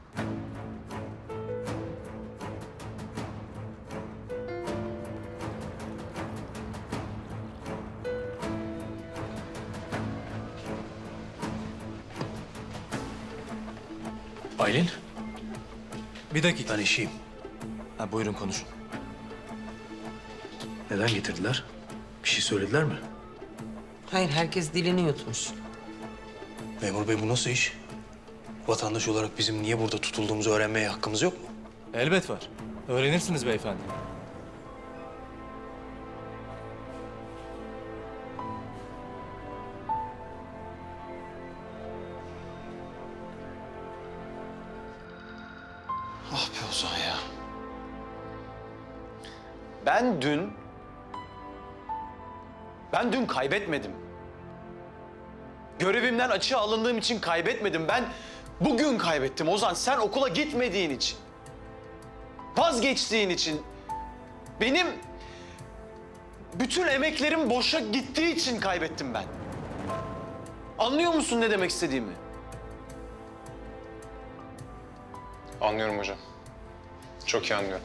Aylin. Bir dakika. Ben eşiyim. Ha, buyurun konuşun. Neden getirdiler? Bir şey söylediler mi? Hayır, herkes dilini yutmuş. Memur bey, bu nasıl iş? Vatandaş olarak bizim niye burada tutulduğumuzu öğrenmeye hakkımız yok mu? Elbet var. Öğrenirsiniz beyefendi. Ben dün, ben dün kaybetmedim. Görevimden açığa alındığım için kaybetmedim. Ben bugün kaybettim Ozan. Sen okula gitmediğin için, vazgeçtiğin için, benim bütün emeklerim boşa gittiği için kaybettim ben. Anlıyor musun ne demek istediğimi? Anlıyorum hocam. Çok iyi anlıyorum.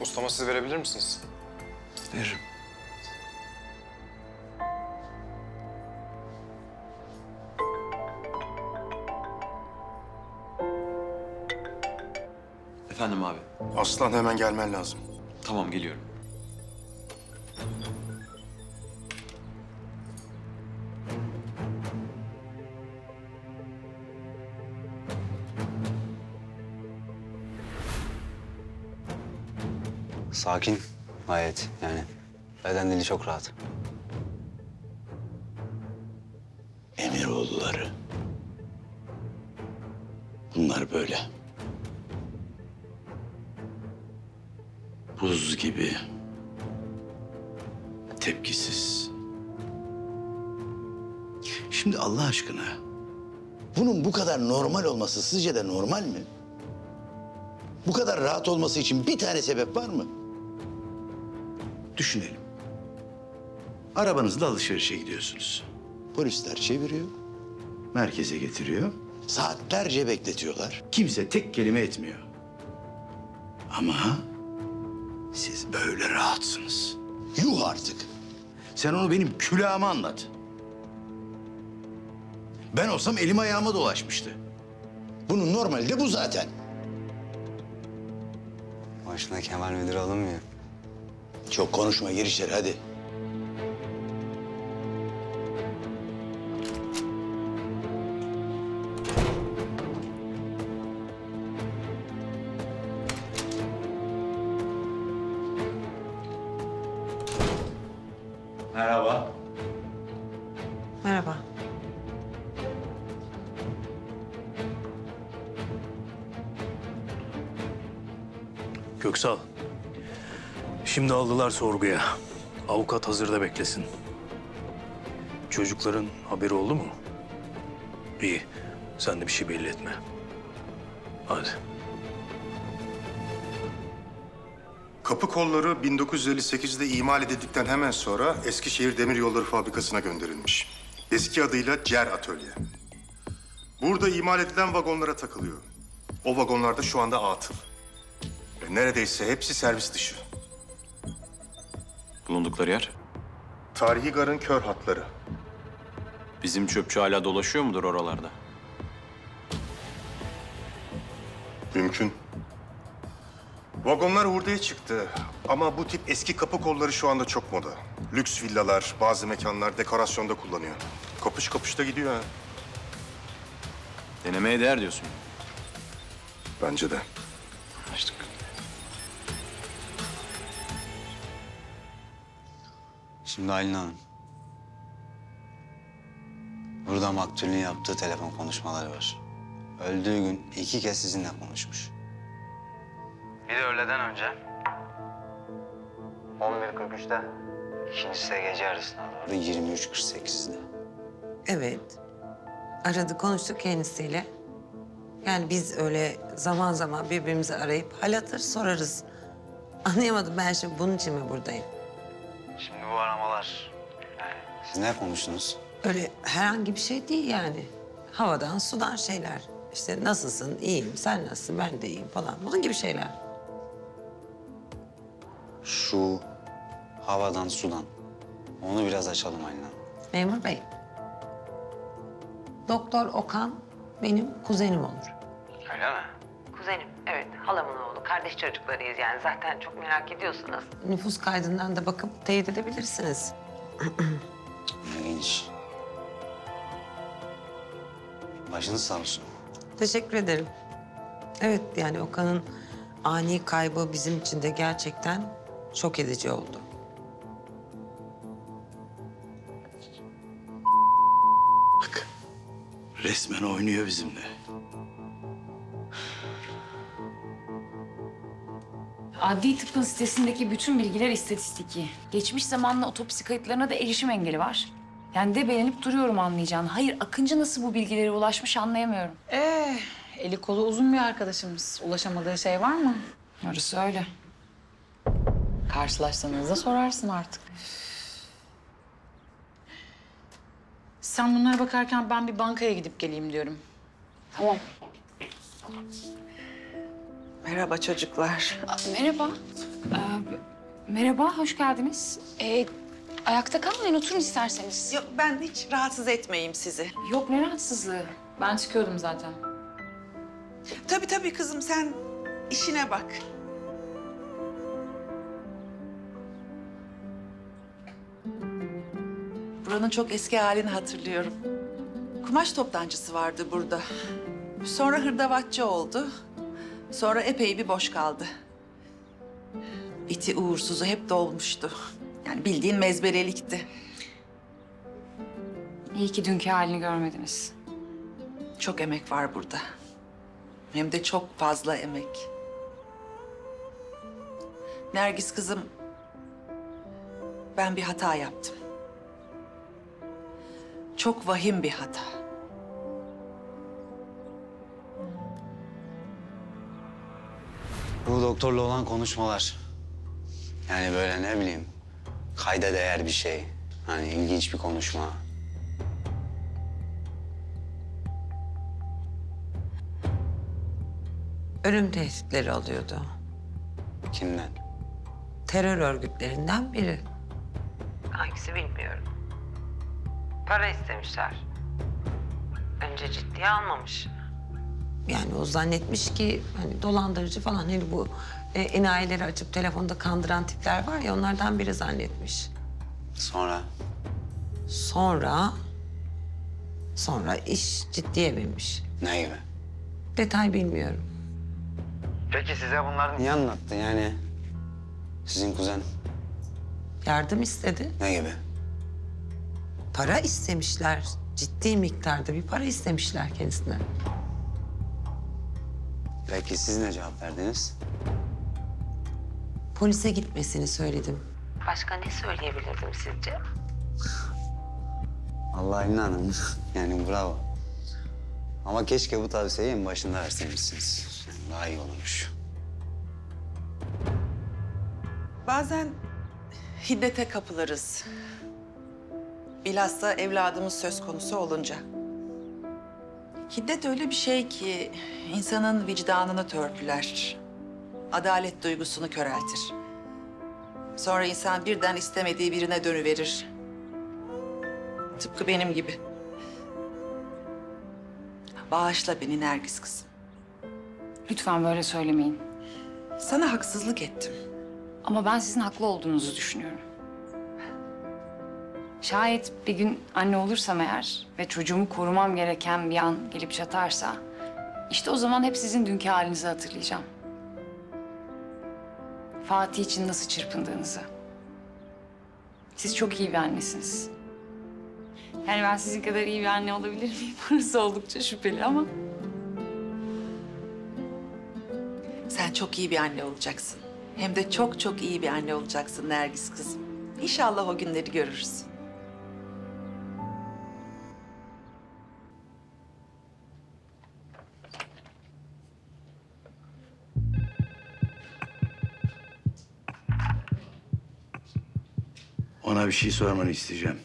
Ustama siz verebilir misiniz? Veririm. Efendim abi. Aslan, hemen gelmen lazım. Tamam, geliyorum. Sakin, gayet yani. Beden dili çok rahat. Emiroğulları. Bunlar böyle. Buz gibi. Tepkisiz. Şimdi Allah aşkına, bunun bu kadar normal olması sizce de normal mi? Bu kadar rahat olması için bir tane sebep var mı? Düşünelim. Arabanızla alışverişe gidiyorsunuz. Polisler çeviriyor, merkeze getiriyor. Saatlerce bekletiyorlar. Kimse tek kelime etmiyor. Ama siz böyle rahatsınız. Yuh artık. Sen onu benim külahıma anlat. Ben olsam elim ayağıma dolaşmıştı. Bunun normali de bu zaten. Başına Kemal Müdür alınmıyor. Çok konuşma, gir içeri hadi. Merhaba. Merhaba. Köksal. Şimdi aldılar sorguya. Avukat hazırda beklesin. Çocukların haberi oldu mu? İyi. Sen de bir şey belli etme. Hadi. Kapı kolları bin dokuz yüz elli sekiz'de imal edildikten hemen sonra Eskişehir Demiryolları Fabrikası'na gönderilmiş. Eski adıyla Cer Atölye. Burada imal edilen vagonlara takılıyor. O vagonlarda şu anda atıl. Ve neredeyse hepsi servis dışı. Bulundukları yer? Tarihi Gar'ın kör hatları. Bizim çöpçü hala dolaşıyor mudur oralarda? Mümkün. Vagonlar hurdaya çıktı ama bu tip eski kapı kolları şu anda çok moda. Lüks villalar, bazı mekanlar dekorasyonda kullanıyor. Kapış kapış da gidiyor ha. Denemeye değer diyorsun. Bence de. Açtık. Şimdi Aylin Hanım. Burada maktulün yaptığı telefon konuşmaları var. Öldüğü gün iki kez sizinle konuşmuş. Bir de öğleden önce. on bir kırk üç'te. İkincisi de gece yarısına doğru. yirmi üç kırk sekiz'de. Evet. Aradı, konuştuk kendisiyle. Yani biz öyle zaman zaman birbirimizi arayıp hal hatır sorarız. Anlayamadım ben şimdi bunun için mi buradayım? Şimdi bu aramalar yani... Siz ne konuştunuz? Öyle herhangi bir şey değil yani. Havadan sudan şeyler. İşte nasılsın, iyiyim, sen nasılsın, ben de iyiyim falan. Bunun gibi şeyler. Şu havadan sudan. Onu biraz açalım Aylin Hanım. Memur Bey. Doktor Okan benim kuzenim olur. Öyle mi? Kuzenim, evet. Halamın oğlu. Kardeş çocuklarıyız yani. Zaten çok merak ediyorsunuz. Nüfus kaydından da bakıp teyit edebilirsiniz. İlginç. Başınız sağ olsun. Teşekkür ederim. Evet yani Okan'ın ani kaybı bizim için de gerçekten şok edici oldu. Bak, resmen oynuyor bizimle. Adli tıpın sitesindeki bütün bilgiler istatistiki. Geçmiş zamanla otopsi kayıtlarına da erişim engeli var. Yani debelenip duruyorum anlayacağını. Hayır, Akıncı nasıl bu bilgilere ulaşmış anlayamıyorum. Ee, eli kolu uzun bir arkadaşımız. Ulaşamadığı şey var mı? Orası öyle. Karşılaştığınızda sorarsın artık. Sen bunlara bakarken ben bir bankaya gidip geleyim diyorum. Tamam. Merhaba çocuklar. Aa, merhaba. Ee, merhaba, hoş geldiniz. Ee, Ayakta kalmayın, oturun isterseniz. Yok, ben hiç rahatsız etmeyeyim sizi. Yok, ne rahatsızlığı? Ben çıkıyordum zaten. Tabii tabii kızım, sen işine bak. Buranın çok eski halini hatırlıyorum. Kumaş toptancısı vardı burada. Sonra hırdavatçı oldu. Sonra epey bir boş kaldı. İti uğursuzu hep dolmuştu. Yani bildiğin mezberelikti. İyi ki dünkü halini görmediniz. Çok emek var burada. Hem de çok fazla emek. Nergis kızım, ben bir hata yaptım. Çok vahim bir hata. Bu doktorla olan konuşmalar. Yani böyle ne bileyim. Kayda değer bir şey. Hani ilginç bir konuşma. Ölüm tehditleri alıyordu. Kimden? Terör örgütlerinden biri. Hangisi bilmiyorum. Para istemişler. Önce ciddiye almamış. Yani o zannetmiş ki hani dolandırıcı falan hani bu... E, enayileri açıp telefonda kandıran tipler var ya, onlardan biri zannetmiş. Sonra? Sonra... Sonra iş ciddiye binmiş. Ne gibi? Detay bilmiyorum. Peki size bunları niye anlattı yani? Sizin kuzen? Yardım istedi. Ne gibi? Para istemişler. Ciddi miktarda bir para istemişler kendisine. Peki siz ne cevap verdiniz? Polise gitmesini söyledim. Başka ne söyleyebilirdim sizce? Vallahi inanın. Yani bravo. Ama keşke bu tavsiyeyi en başında verseymişsiniz. Yani daha iyi olurmuş. Bazen hiddete kapılırız. Bilhassa evladımız söz konusu olunca. Hiddet öyle bir şey ki insanın vicdanını törpüler. Adalet duygusunu köreltir. Sonra insan birden istemediği birine dönüverir. Tıpkı benim gibi. Bağışla beni Nergis kızım. Lütfen böyle söylemeyin. Sana haksızlık ettim. Ama ben sizin haklı olduğunuzu düşünüyorum. Şayet bir gün anne olursam eğer ve çocuğumu korumam gereken bir an gelip çatarsa, işte o zaman hep sizin dünkü halinizi hatırlayacağım. Fatih için nasıl çırpındığınızı. Siz çok iyi bir annesiniz. Yani ben sizin kadar iyi bir anne olabilir miyim? Orası oldukça şüpheli ama. Sen çok iyi bir anne olacaksın. Hem de çok çok iyi bir anne olacaksın Nergis kızım. İnşallah o günleri görürüz. Ona bir şey sormanı isteyeceğim.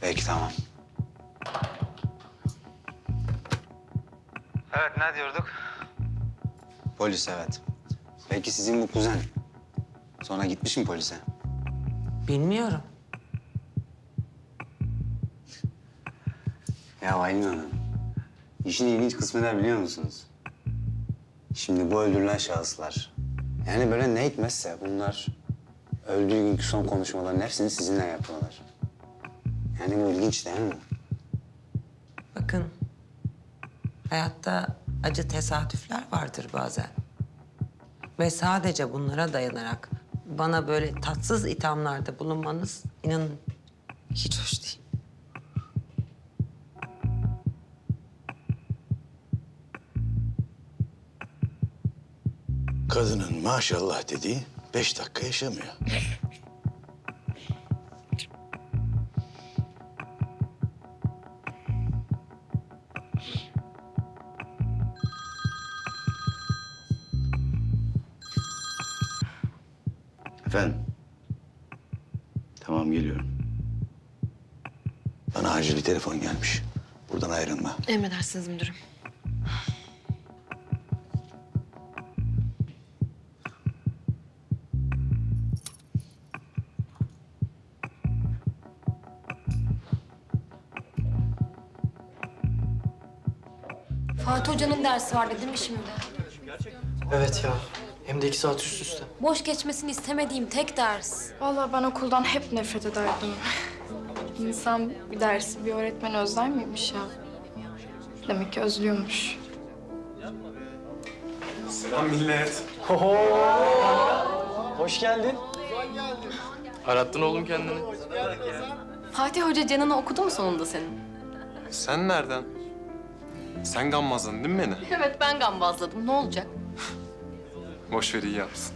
Peki, tamam. Evet, ne diyorduk? Polis, evet. Peki sizin bu kuzen sonra gitmiş mi polise? Bilmiyorum. Ya Aylin Hanım, işin ilginç kısmı ne biliyor musunuz? Şimdi bu öldürülen şahıslar, yani böyle ne hikmetse bunlar öldüğü günkü son konuşmaların hepsini sizinle yapıyorlar. Yani bu ilginç değil mi? Bakın, hayatta acı tesadüfler vardır bazen. Ve sadece bunlara dayanarak bana böyle tatsız ithamlarda bulunmanız inanın hiç hoş değil. Kadının maşallah dediği beş dakika yaşamıyor. Efendim? Tamam, geliyorum. Bana acil bir telefon gelmiş. Buradan ayrılma. Emredersiniz müdürüm. Fatih Hoca'nın dersi vardı değil mi şimdi? Evet ya. Hem de iki saat üst üste. Boş geçmesini istemediğim tek ders. Vallahi ben okuldan hep nefret ederdim. İnsan bir dersi, bir öğretmeni özler miymiş ya? Demek ki özlüyormuş. Selam millet. Oho! Hoş geldin. Arattın oğlum kendini. Fatih Hoca canını okudu mu sonunda senin? Sen nereden? Sen gambazladın değil mi beni? Evet, ben gambazladım. Ne olacak? Boş ver, iyi yapsın.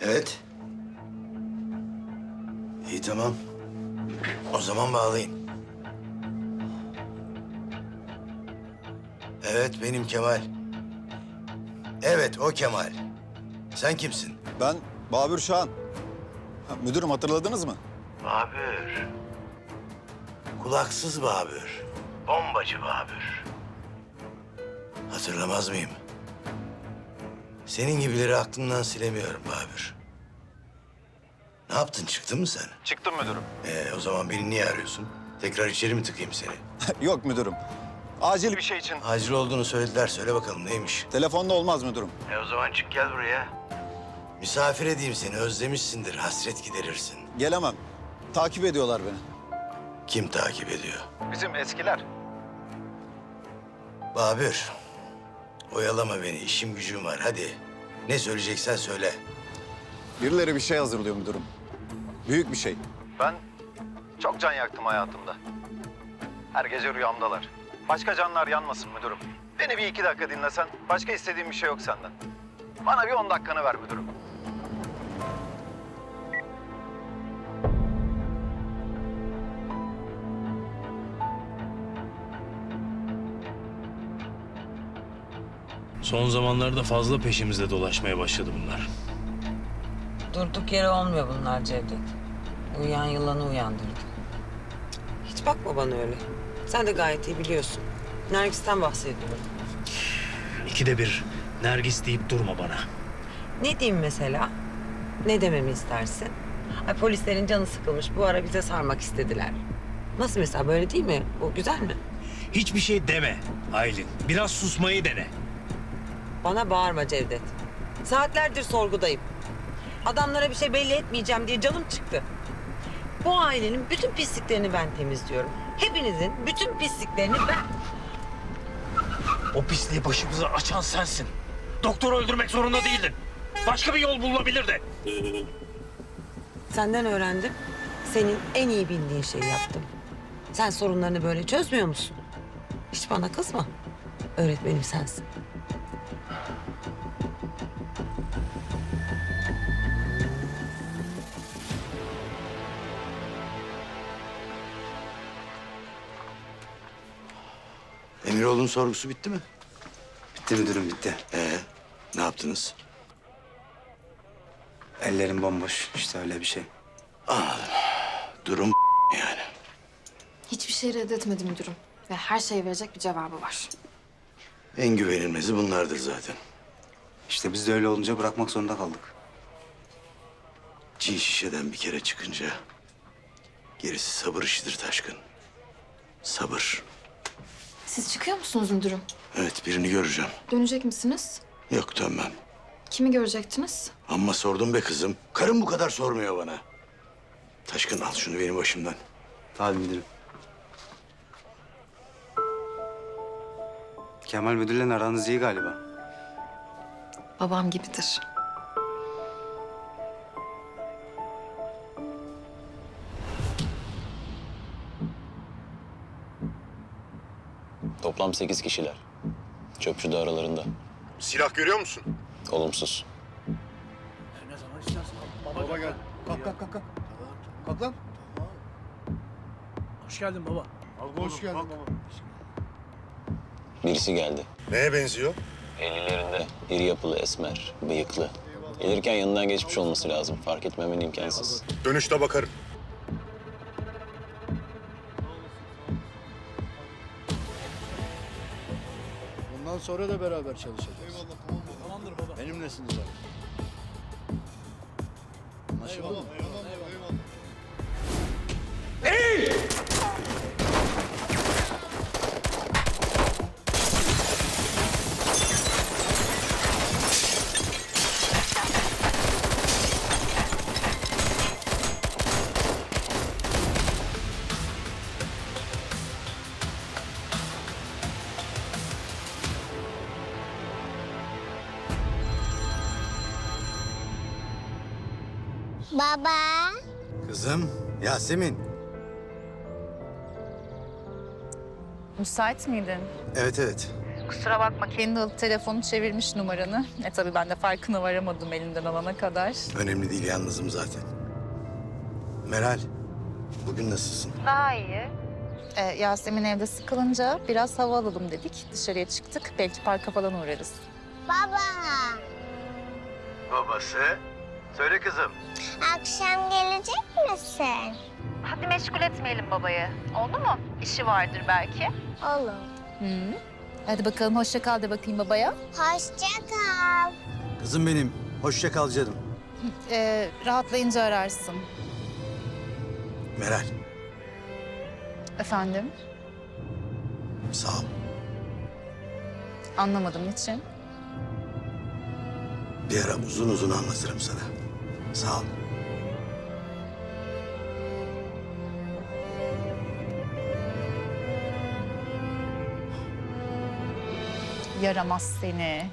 Evet. İyi, tamam. O zaman bağlayın. Evet, benim Kemal. Evet, o Kemal. Sen kimsin? Ben Babür Şahin. Ha, müdürüm, hatırladınız mı? Babür. Kulaksız Babür, bombacı Babür. Hatırlamaz mıyım? Senin gibileri aklımdan silemiyorum Babür. Ne yaptın, çıktın mı sen? Çıktım müdürüm. Ee, o zaman beni niye arıyorsun? Tekrar içeri mi tıkayım seni? Yok müdürüm, acil bir şey için. Acil olduğunu söylediler, söyle bakalım neymiş? Telefonda olmaz müdürüm. E o zaman çık gel buraya. Misafir edeyim seni, özlemişsindir, hasret giderirsin. Gelemem, takip ediyorlar beni. Kim takip ediyor? Bizim eskiler. Babür, oyalama beni. İşim gücüm var. Hadi. Ne söyleyeceksen söyle. Birileri bir şey hazırlıyor müdürüm. Büyük bir şey. Ben çok can yaktım hayatımda. Her gece rüyamdalar. Başka canlar yanmasın müdürüm. Beni bir iki dakika dinlesen, başka istediğim bir şey yok senden. Bana bir on dakikanı ver müdürüm. Son zamanlarda fazla peşimizde dolaşmaya başladı bunlar. Durduk yere olmuyor bunlar Cevdet. Uyuyan yılanı uyandırdı. Hiç bakma bana öyle. Sen de gayet iyi biliyorsun. Nergis'ten bahsediyorum. İkide bir Nergis deyip durma bana. Ne diyeyim mesela? Ne dememi istersin? Ay, polislerin canı sıkılmış. Bu ara bize sarmak istediler. Nasıl mesela, böyle değil mi? Bu güzel mi? Hiçbir şey deme Aylin. Biraz susmayı dene. Bana bağırma Cevdet. Saatlerdir sorgudayım. Adamlara bir şey belli etmeyeceğim diye canım çıktı. Bu ailenin bütün pisliklerini ben temizliyorum. Hepinizin bütün pisliklerini ben... O pisliği başımıza açan sensin. Doktoru öldürmek zorunda değildin. Başka bir yol bulunabilirdi. Senden öğrendim. Senin en iyi bildiğin şeyi yaptım. Sen sorunlarını böyle çözmüyor musun? Hiç bana kızma. Öğretmenim sensin. Emiroğlu'nun sorgusu bitti mi? Bitti müdürüm, bitti. Ee, ne yaptınız? Ellerim bomboş, işte öyle bir şey. Anladım. Durum yani. Hiçbir şey reddetmedi müdürüm. Ve her şeye verecek bir cevabı var. En güvenilmezi bunlardır zaten. İşte biz de öyle olunca bırakmak zorunda kaldık. Cin şişeden bir kere çıkınca... gerisi sabır işidir Taşkın. Sabır. Siz çıkıyor musunuz müdürüm? Evet, birini göreceğim. Dönecek misiniz? Yok, dönmem. Kimi görecektiniz? Amma sordum be kızım. Karım bu kadar sormuyor bana. Taşkın, al şunu benim başımdan. Tabii müdürüm. Kemal müdürle aranız iyi galiba. Babam gibidir. Toplam sekiz kişiler. Çöpçü de aralarında. Silah görüyor musun? Olumsuz. Ne zaman istersen. Baba, baba gel. Kalk kalk kalk. Kalk, kalk lan. Tamam. Hoş geldin baba. Abi, hoş geldin baba. Birisi geldi. Neye benziyor? ellilerinde, iri yapılı, esmer, bıyıklı. Gelirken yanından geçmiş olması lazım. Fark etmemen imkansız. Dönüşte bakarım. Bundan sonra da beraber çalışacağız. Eyvallah, tamam baba. Tamamdır baba. Benimlesiniz abi. Anlaşıldı mı? Eyvallah, eyvallah. eyvallah. Ey! Baba. Kızım, Yasemin. Müsait miydin? Evet, evet. Kusura bakma, kendi alıp telefonu çevirmiş numaranı. E tabii ben de farkına varamadım elinden alana kadar. Önemli değil, yalnızım zaten. Meral, bugün nasılsın? Daha iyi. Ee, Yasemin evde sıkılınca biraz hava alalım dedik. Dışarıya çıktık, belki parka falan uğrarız. Baba. Babası? Söyle kızım. Akşam gelecek misin? Hadi meşgul etmeyelim babayı. Oldu mu? İşi vardır belki. Olur. Hı. Hadi bakalım, hoşça kal de bakayım babaya. Hoşça kal. Kızım benim, hoşça kal canım. Ee, rahatlayınca ararsın. Meral. Efendim? Sağ ol. Anlamadım, niçin? Bir ara uzun uzun anlatırım sana. Sağ ol. Yaramaz seni.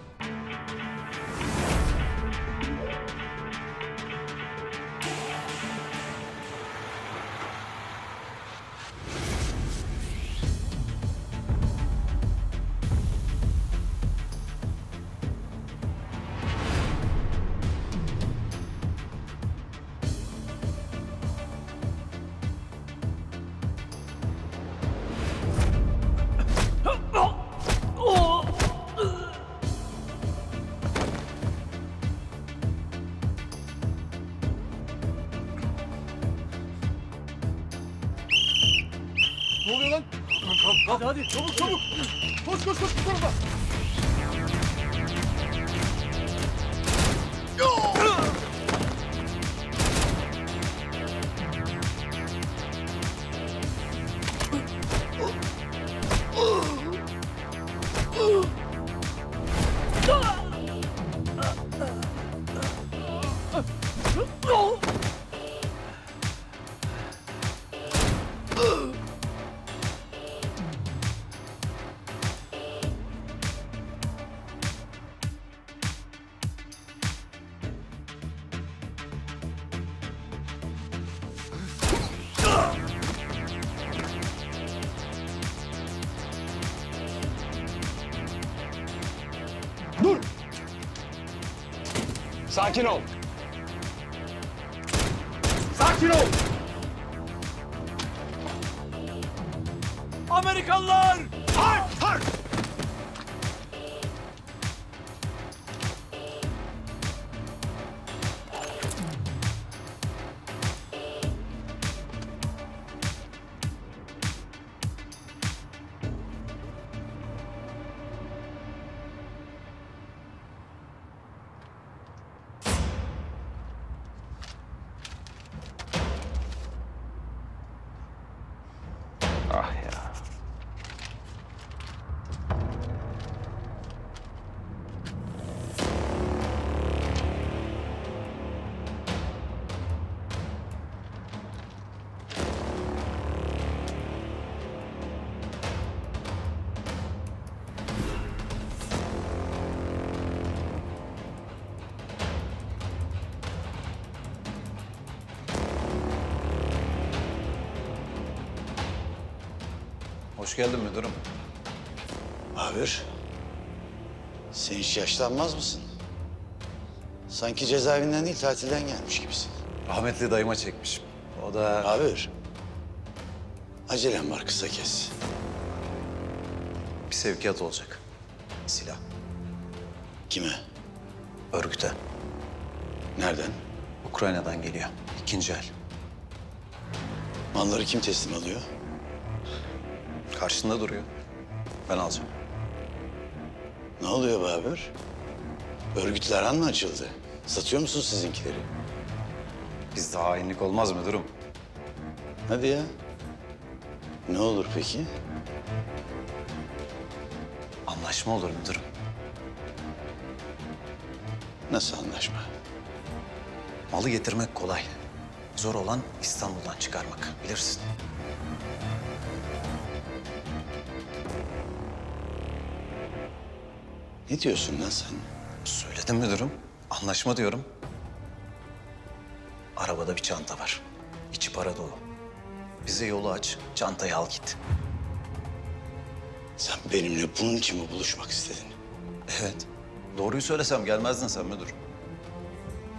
oluyor lan? Hadi hadi çabuk çabuk. Koş koş koş bu tarafa. Sakin ol. Sakin ol. Amerikalılar! Hark! Hark! Hoş geldin müdürüm. Babür, sen hiç yaşlanmaz mısın? Sanki cezaevinden değil, tatilden gelmiş gibisin. Rahmetli dayıma çekmişim. O da... Babür, acelem var, kısa kes. Bir sevkiyat olacak. Silah. Kime? Örgüte. Nereden? Ukrayna'dan geliyor. İkinci el. Malları kim teslim alıyor? Karşında duruyor. Ben alacağım. Ne oluyor Babür? Örgütle aran mı açıldı? Satıyor musun sizinkileri? Bizde hainlik olmaz müdürüm. Hadi ya. Ne olur peki? Anlaşma olur müdürüm. Nasıl anlaşma? Malı getirmek kolay. Zor olan İstanbul'dan çıkarmak, bilirsin. Ne diyorsun lan sen? Söyledim müdürüm. Anlaşma diyorum. Arabada bir çanta var. İçi para dolu. Bize yolu aç, çantayı al git. Sen benimle bunun için mi buluşmak istedin? Evet. Doğruyu söylesem gelmezdin sen müdür.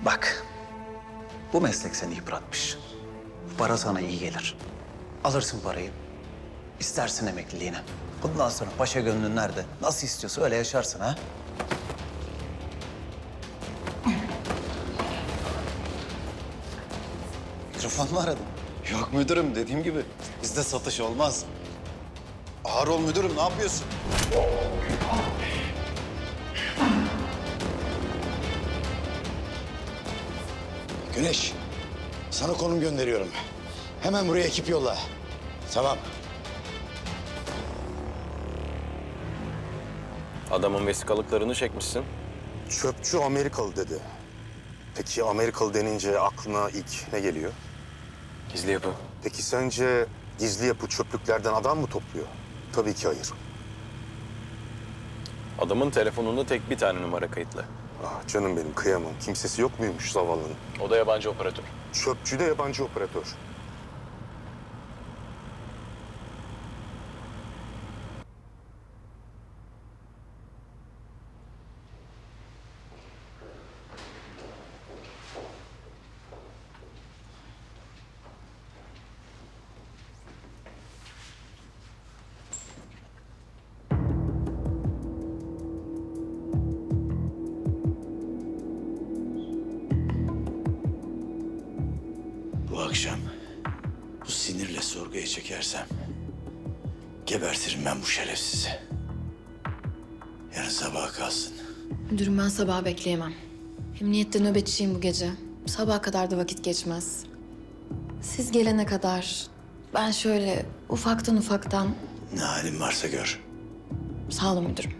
Bak, bu meslek seni yıpratmış. Para sana iyi gelir. Alırsın parayı, istersin emekliliğine. Bundan sonra paşa gönlün nerede? Nasıl istiyorsa öyle yaşarsın ha? Mikrofon mu aradın? Yok müdürüm, dediğim gibi bizde satış olmaz. Ağır ol müdürüm, ne yapıyorsun? Güneş, sana konum gönderiyorum. Hemen buraya ekip yolla. Tamam. Adamın vesikalıklarını çekmişsin. Çöpçü Amerikalı dedi. Peki Amerikalı denince aklına ilk ne geliyor? Gizli yapı. Peki sence gizli yapı çöplüklerden adam mı topluyor? Tabii ki hayır. Adamın telefonunda tek bir tane numara kayıtlı. Ah canım benim, kıyamam. Kimsesi yok muymuş zavallının? O da yabancı operatör. Çöpçü de yabancı operatör. Bu akşam bu sinirle sorguya çekersem Gebertirim ben bu şerefsizi. Yarın sabaha kalsın. Müdürüm, ben sabaha bekleyemem. Emniyette nöbetçiyim bu gece. Sabaha kadar da vakit geçmez. Siz gelene kadar ben şöyle ufaktan ufaktan... Ne halin varsa gör. Sağ olun müdürüm.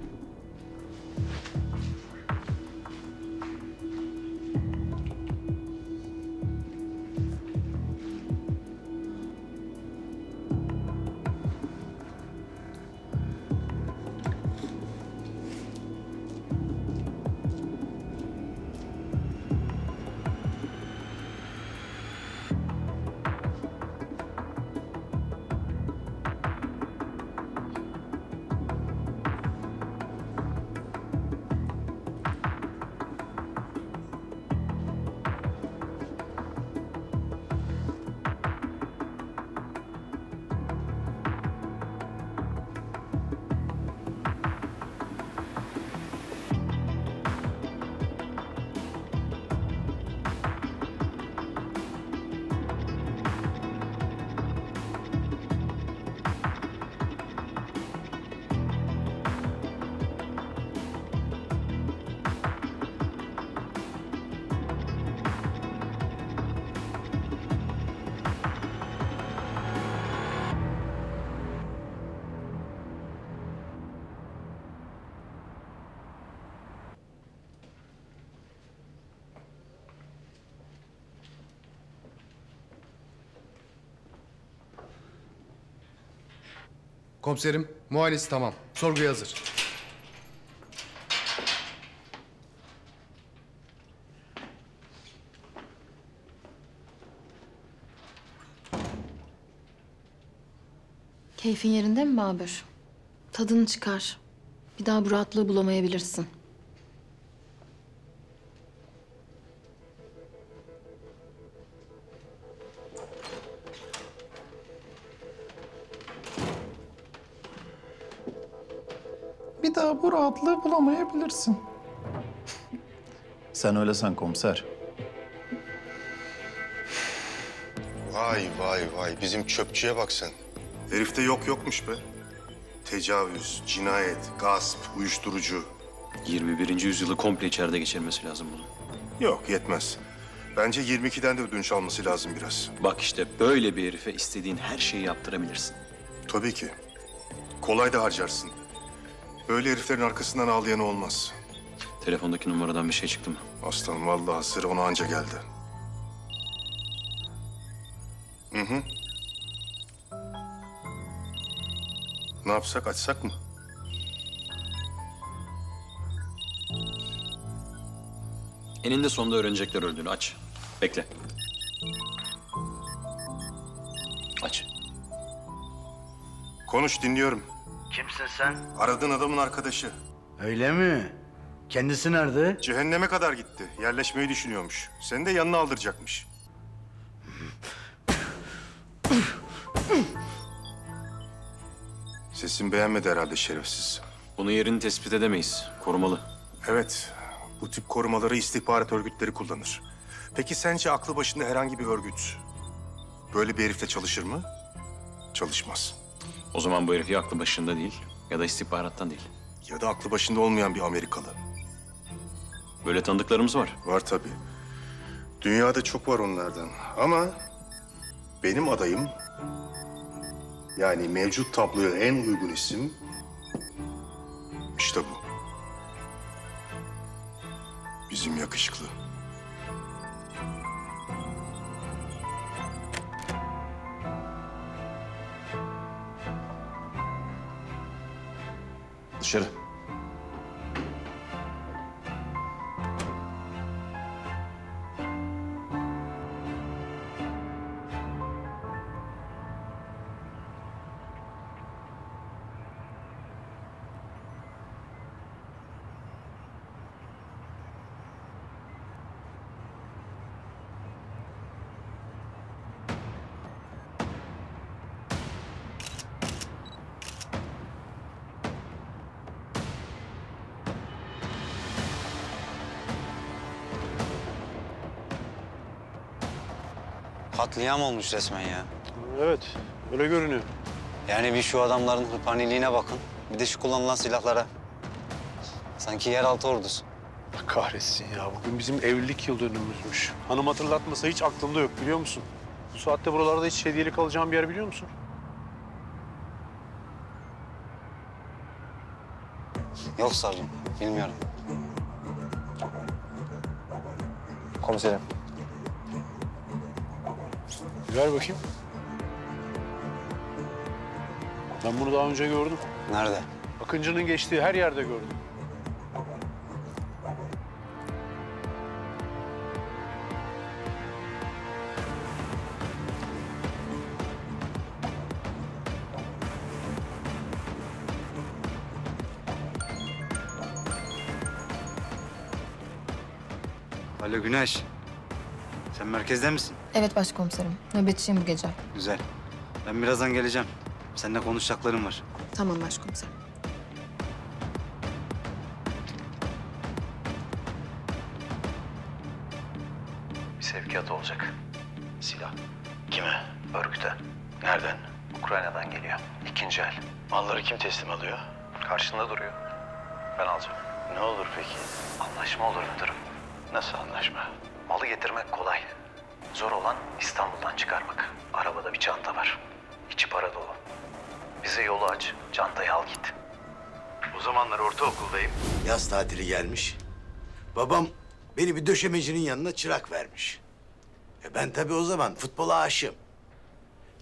Komiserim, muayenesi tamam. Sorguya hazır. Keyfin yerinde mi Babür? Tadını çıkar. Bir daha bu rahatlığı bulamayabilirsin. Bu rahatlığı bulamayabilirsin. Sen öyle san komiser. Vay vay vay, bizim çöpçüye bak sen. Herifte yok yokmuş be. Tecavüz, cinayet, gasp, uyuşturucu. yirmi birinci yüzyılı komple içeride geçirmesi lazım bunun. Yok, yetmez. Bence yirmi ikiden de ödünç alması lazım biraz. Bak işte böyle bir herife istediğin her şeyi yaptırabilirsin. Tabii ki. Kolay da harcarsın. Böyle heriflerin arkasından ağlayan olmaz. Telefondaki numaradan bir şey çıktı mı? Aslan, vallahi sıra ona anca geldi. Hı hı. Ne yapsak, açsak mı? Eninde sonunda öğrenecekler öldüğünü. Aç. Bekle. Aç. Konuş, dinliyorum. Kimsin sen? Aradığın adamın arkadaşı. Öyle mi? Kendisi nerede? Cehenneme kadar gitti. Yerleşmeyi düşünüyormuş. Seni de yanına aldıracakmış. Sesini beğenmedi herhalde şerefsiz. Bunun yerini tespit edemeyiz. Korumalı. Evet. Bu tip korumaları istihbarat örgütleri kullanır. Peki sence aklı başında herhangi bir örgüt böyle bir herifle çalışır mı? Çalışmaz. O zaman bu herif ya aklı başında değil ya da istihbarattan değil. Ya da aklı başında olmayan bir Amerikalı. Böyle tanıdıklarımız var. Var tabii. Dünyada çok var onlardan. Ama benim adayım, yani mevcut tabloya en uygun isim işte bu. Bizim yakışıklı. Dışarı. Katliam olmuş resmen ya. Evet, öyle görünüyor. Yani bir şu adamların hırpaniliğine bakın. Bir de şu kullanılan silahlara. Sanki yeraltı ordusu. Allah kahretsin ya. Bugün bizim evlilik yıl dönümümüzmüş. Hanım hatırlatmasa hiç aklımda yok biliyor musun? Bu saatte buralarda hiç hediyelik alacağım bir yer biliyor musun? Yok savcım, bilmiyorum. Komiserim. Ver bakayım. Ben bunu daha önce gördüm. Nerede? Akıncı'nın geçtiği her yerde gördüm. Alo Güneş. Sen merkezde misin? Evet başkomiserim. Nöbetçiyim bu gece. Güzel. Ben birazdan geleceğim. Seninle konuşacaklarım var. Tamam başkomiserim. Bir sevkiyat olacak. Silah. Kime? Örgüte. Nereden? Ukrayna'dan geliyor. İkinci el. Malları kim teslim alıyor? Karşında duruyor. Ben alacağım. Ne olur peki? Anlaşma olur müdürüm. Nasıl anlaşma? Malı getirmek kolay. Zor olan İstanbul'dan çıkarmak. Arabada bir çanta var. İçi para dolu. Bize yolu aç, çantayı al git. O zamanlar ortaokuldayım. Yaz tatili gelmiş. Babam beni bir döşemecinin yanına çırak vermiş. E ben tabii o zaman futbola aşığım.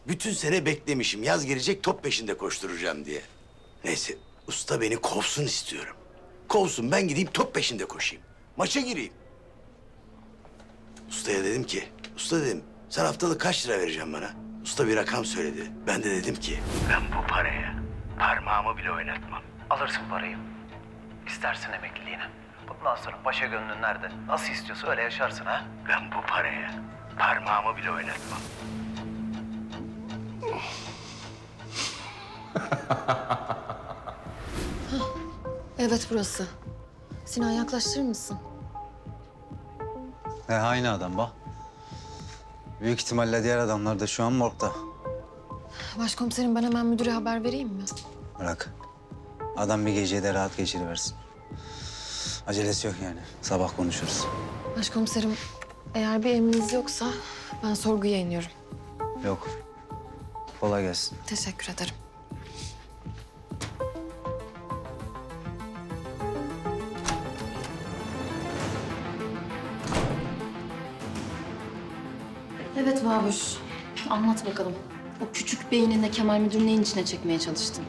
Bütün sene beklemişim. Yaz gelecek top peşinde koşturacağım diye. Neyse usta beni kovsun istiyorum. Kovsun ben gideyim top peşinde koşayım. Maça gireyim. Ustaya dedim ki, usta dedim, sen haftalık kaç lira vereceksin bana? Usta bir rakam söyledi. Ben de dedim ki... Ben bu paraya parmağımı bile oynatmam. Alırsın parayı. İstersin emekliliğini. Bundan sonra paşa gönlün nerede? Nasıl istiyorsa öyle yaşarsın ha? Ben bu paraya parmağımı bile oynatmam. Evet burası. Sinan yaklaştırır mısın? E, aynı adam bak. Büyük ihtimalle diğer adamlar da şu an morgda. Başkomiserim ben hemen müdüre haber vereyim mi? Bırak. Adam bir geceyi de rahat geçiriversin. Acelesi yok yani. Sabah konuşuruz. Başkomiserim eğer bir emriniz yoksa ben sorguya iniyorum. Yok. Kolay gelsin. Teşekkür ederim. Evet Babür, anlat bakalım. O küçük beyninde Kemal Müdür neyin içine çekmeye çalıştın?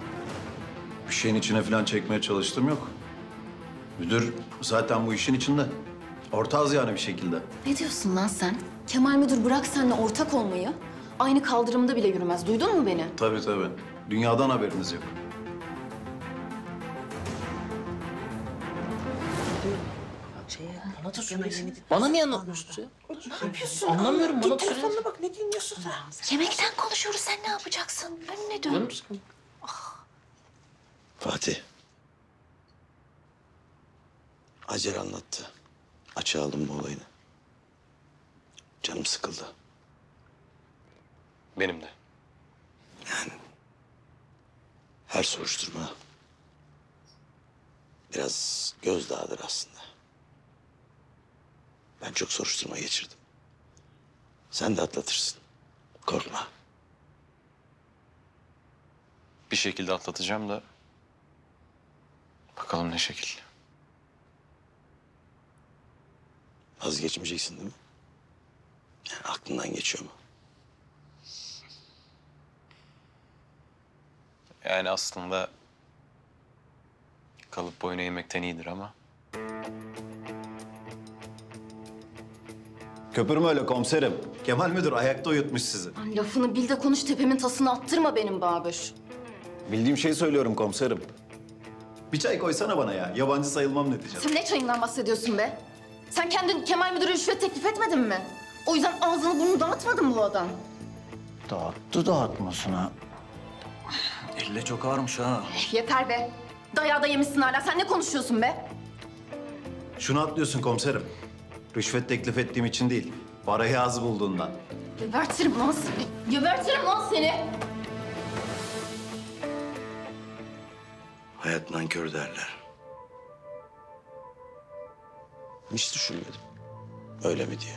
Bir şeyin içine falan çekmeye çalıştım yok. Müdür zaten bu işin içinde. Ortağız yani bir şekilde. Ne diyorsun lan sen? Kemal Müdür bırak seninle ortak olmayı. Aynı kaldırımda bile yürümez. Duydun mu beni? Tabii tabii. Dünyadan haberiniz yok. Bana niye anlatıyorsun? Ne yapıyorsun? Anlamıyorum. Git telefonuna bak. Ne dinliyorsun sen? Yemekten konuşuyoruz. Sen ne yapacaksın? Önüne dön. Ah. Fatih. Hacer anlattı. Açığa aldım bu olayını. Canım sıkıldı. Benim de. Yani her soruşturma biraz gözdağıdır aslında. Ben çok soruşturma geçirdim. Sen de atlatırsın. Korkma. Bir şekilde atlatacağım da... bakalım ne şekil. Vazgeçmeyeceksin değil mi? Yani aklından geçiyor mu? Yani aslında... kalıp boyun eğmekten iyidir ama... Köpürme öyle komiserim. Kemal Müdür ayakta uyutmuş sizi. Lan lafını bil de konuş, tepemin tasını attırma benim Babür. Bildiğim şeyi söylüyorum komiserim. Bir çay koysana bana ya. Yabancı sayılmam neticede. Sen ne çayından bahsediyorsun be? Sen kendin Kemal Müdür'e rüşvet teklif etmedin mi? O yüzden ağzını burnunu dağıtmadın mı bu adam? Dağıttı dağıtmasına. Elle çok ağırmış ha. Yeter be. Dayağı da yemişsin hala. Sen ne konuşuyorsun be? Şunu atlıyorsun komiserim. Rüşvet teklif ettiğim için değil, parayı az bulduğundan. Gebertirim lan seni. Gebertirim lan seni. Hayat nankör derler. Hiç düşünmedim. Öyle mi diye.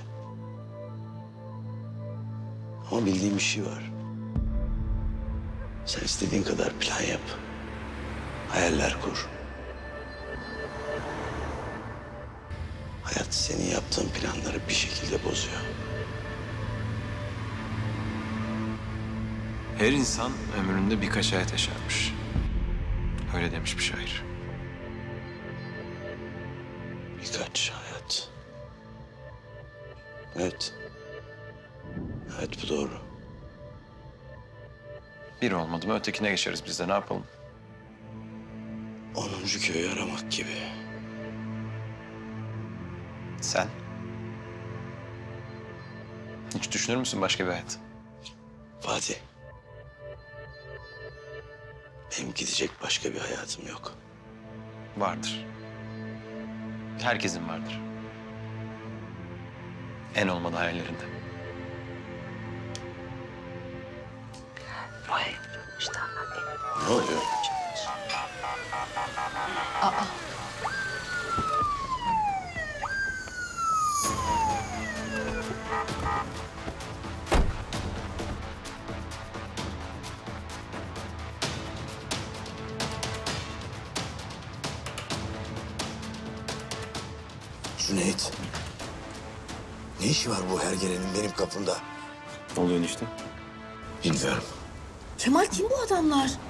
Ama bildiğim bir şey var. Sen istediğin kadar plan yap. Hayaller kur. Hayat senin yaptığın planları bir şekilde bozuyor. Her insan ömründe birkaç hayat yaşarmış. Öyle demiş bir şair. Birkaç hayat. Evet. Evet, bu doğru. Biri olmadı mı ötekine geçeriz biz de, ne yapalım? Onuncu köyü aramak gibi. Sen? Hiç düşünür müsün başka bir hayat? Fatih. Benim gidecek başka bir hayatım yok. Vardır. Herkesin vardır. En olmadı hayallerinde. Bu hayal işte annem. Ne oluyor? Aa. Cüneyt. Ne işi var bu hergelenin benim kapımda? Ne oluyor işte? Bilmiyorum. Kemal, kim bu adamlar?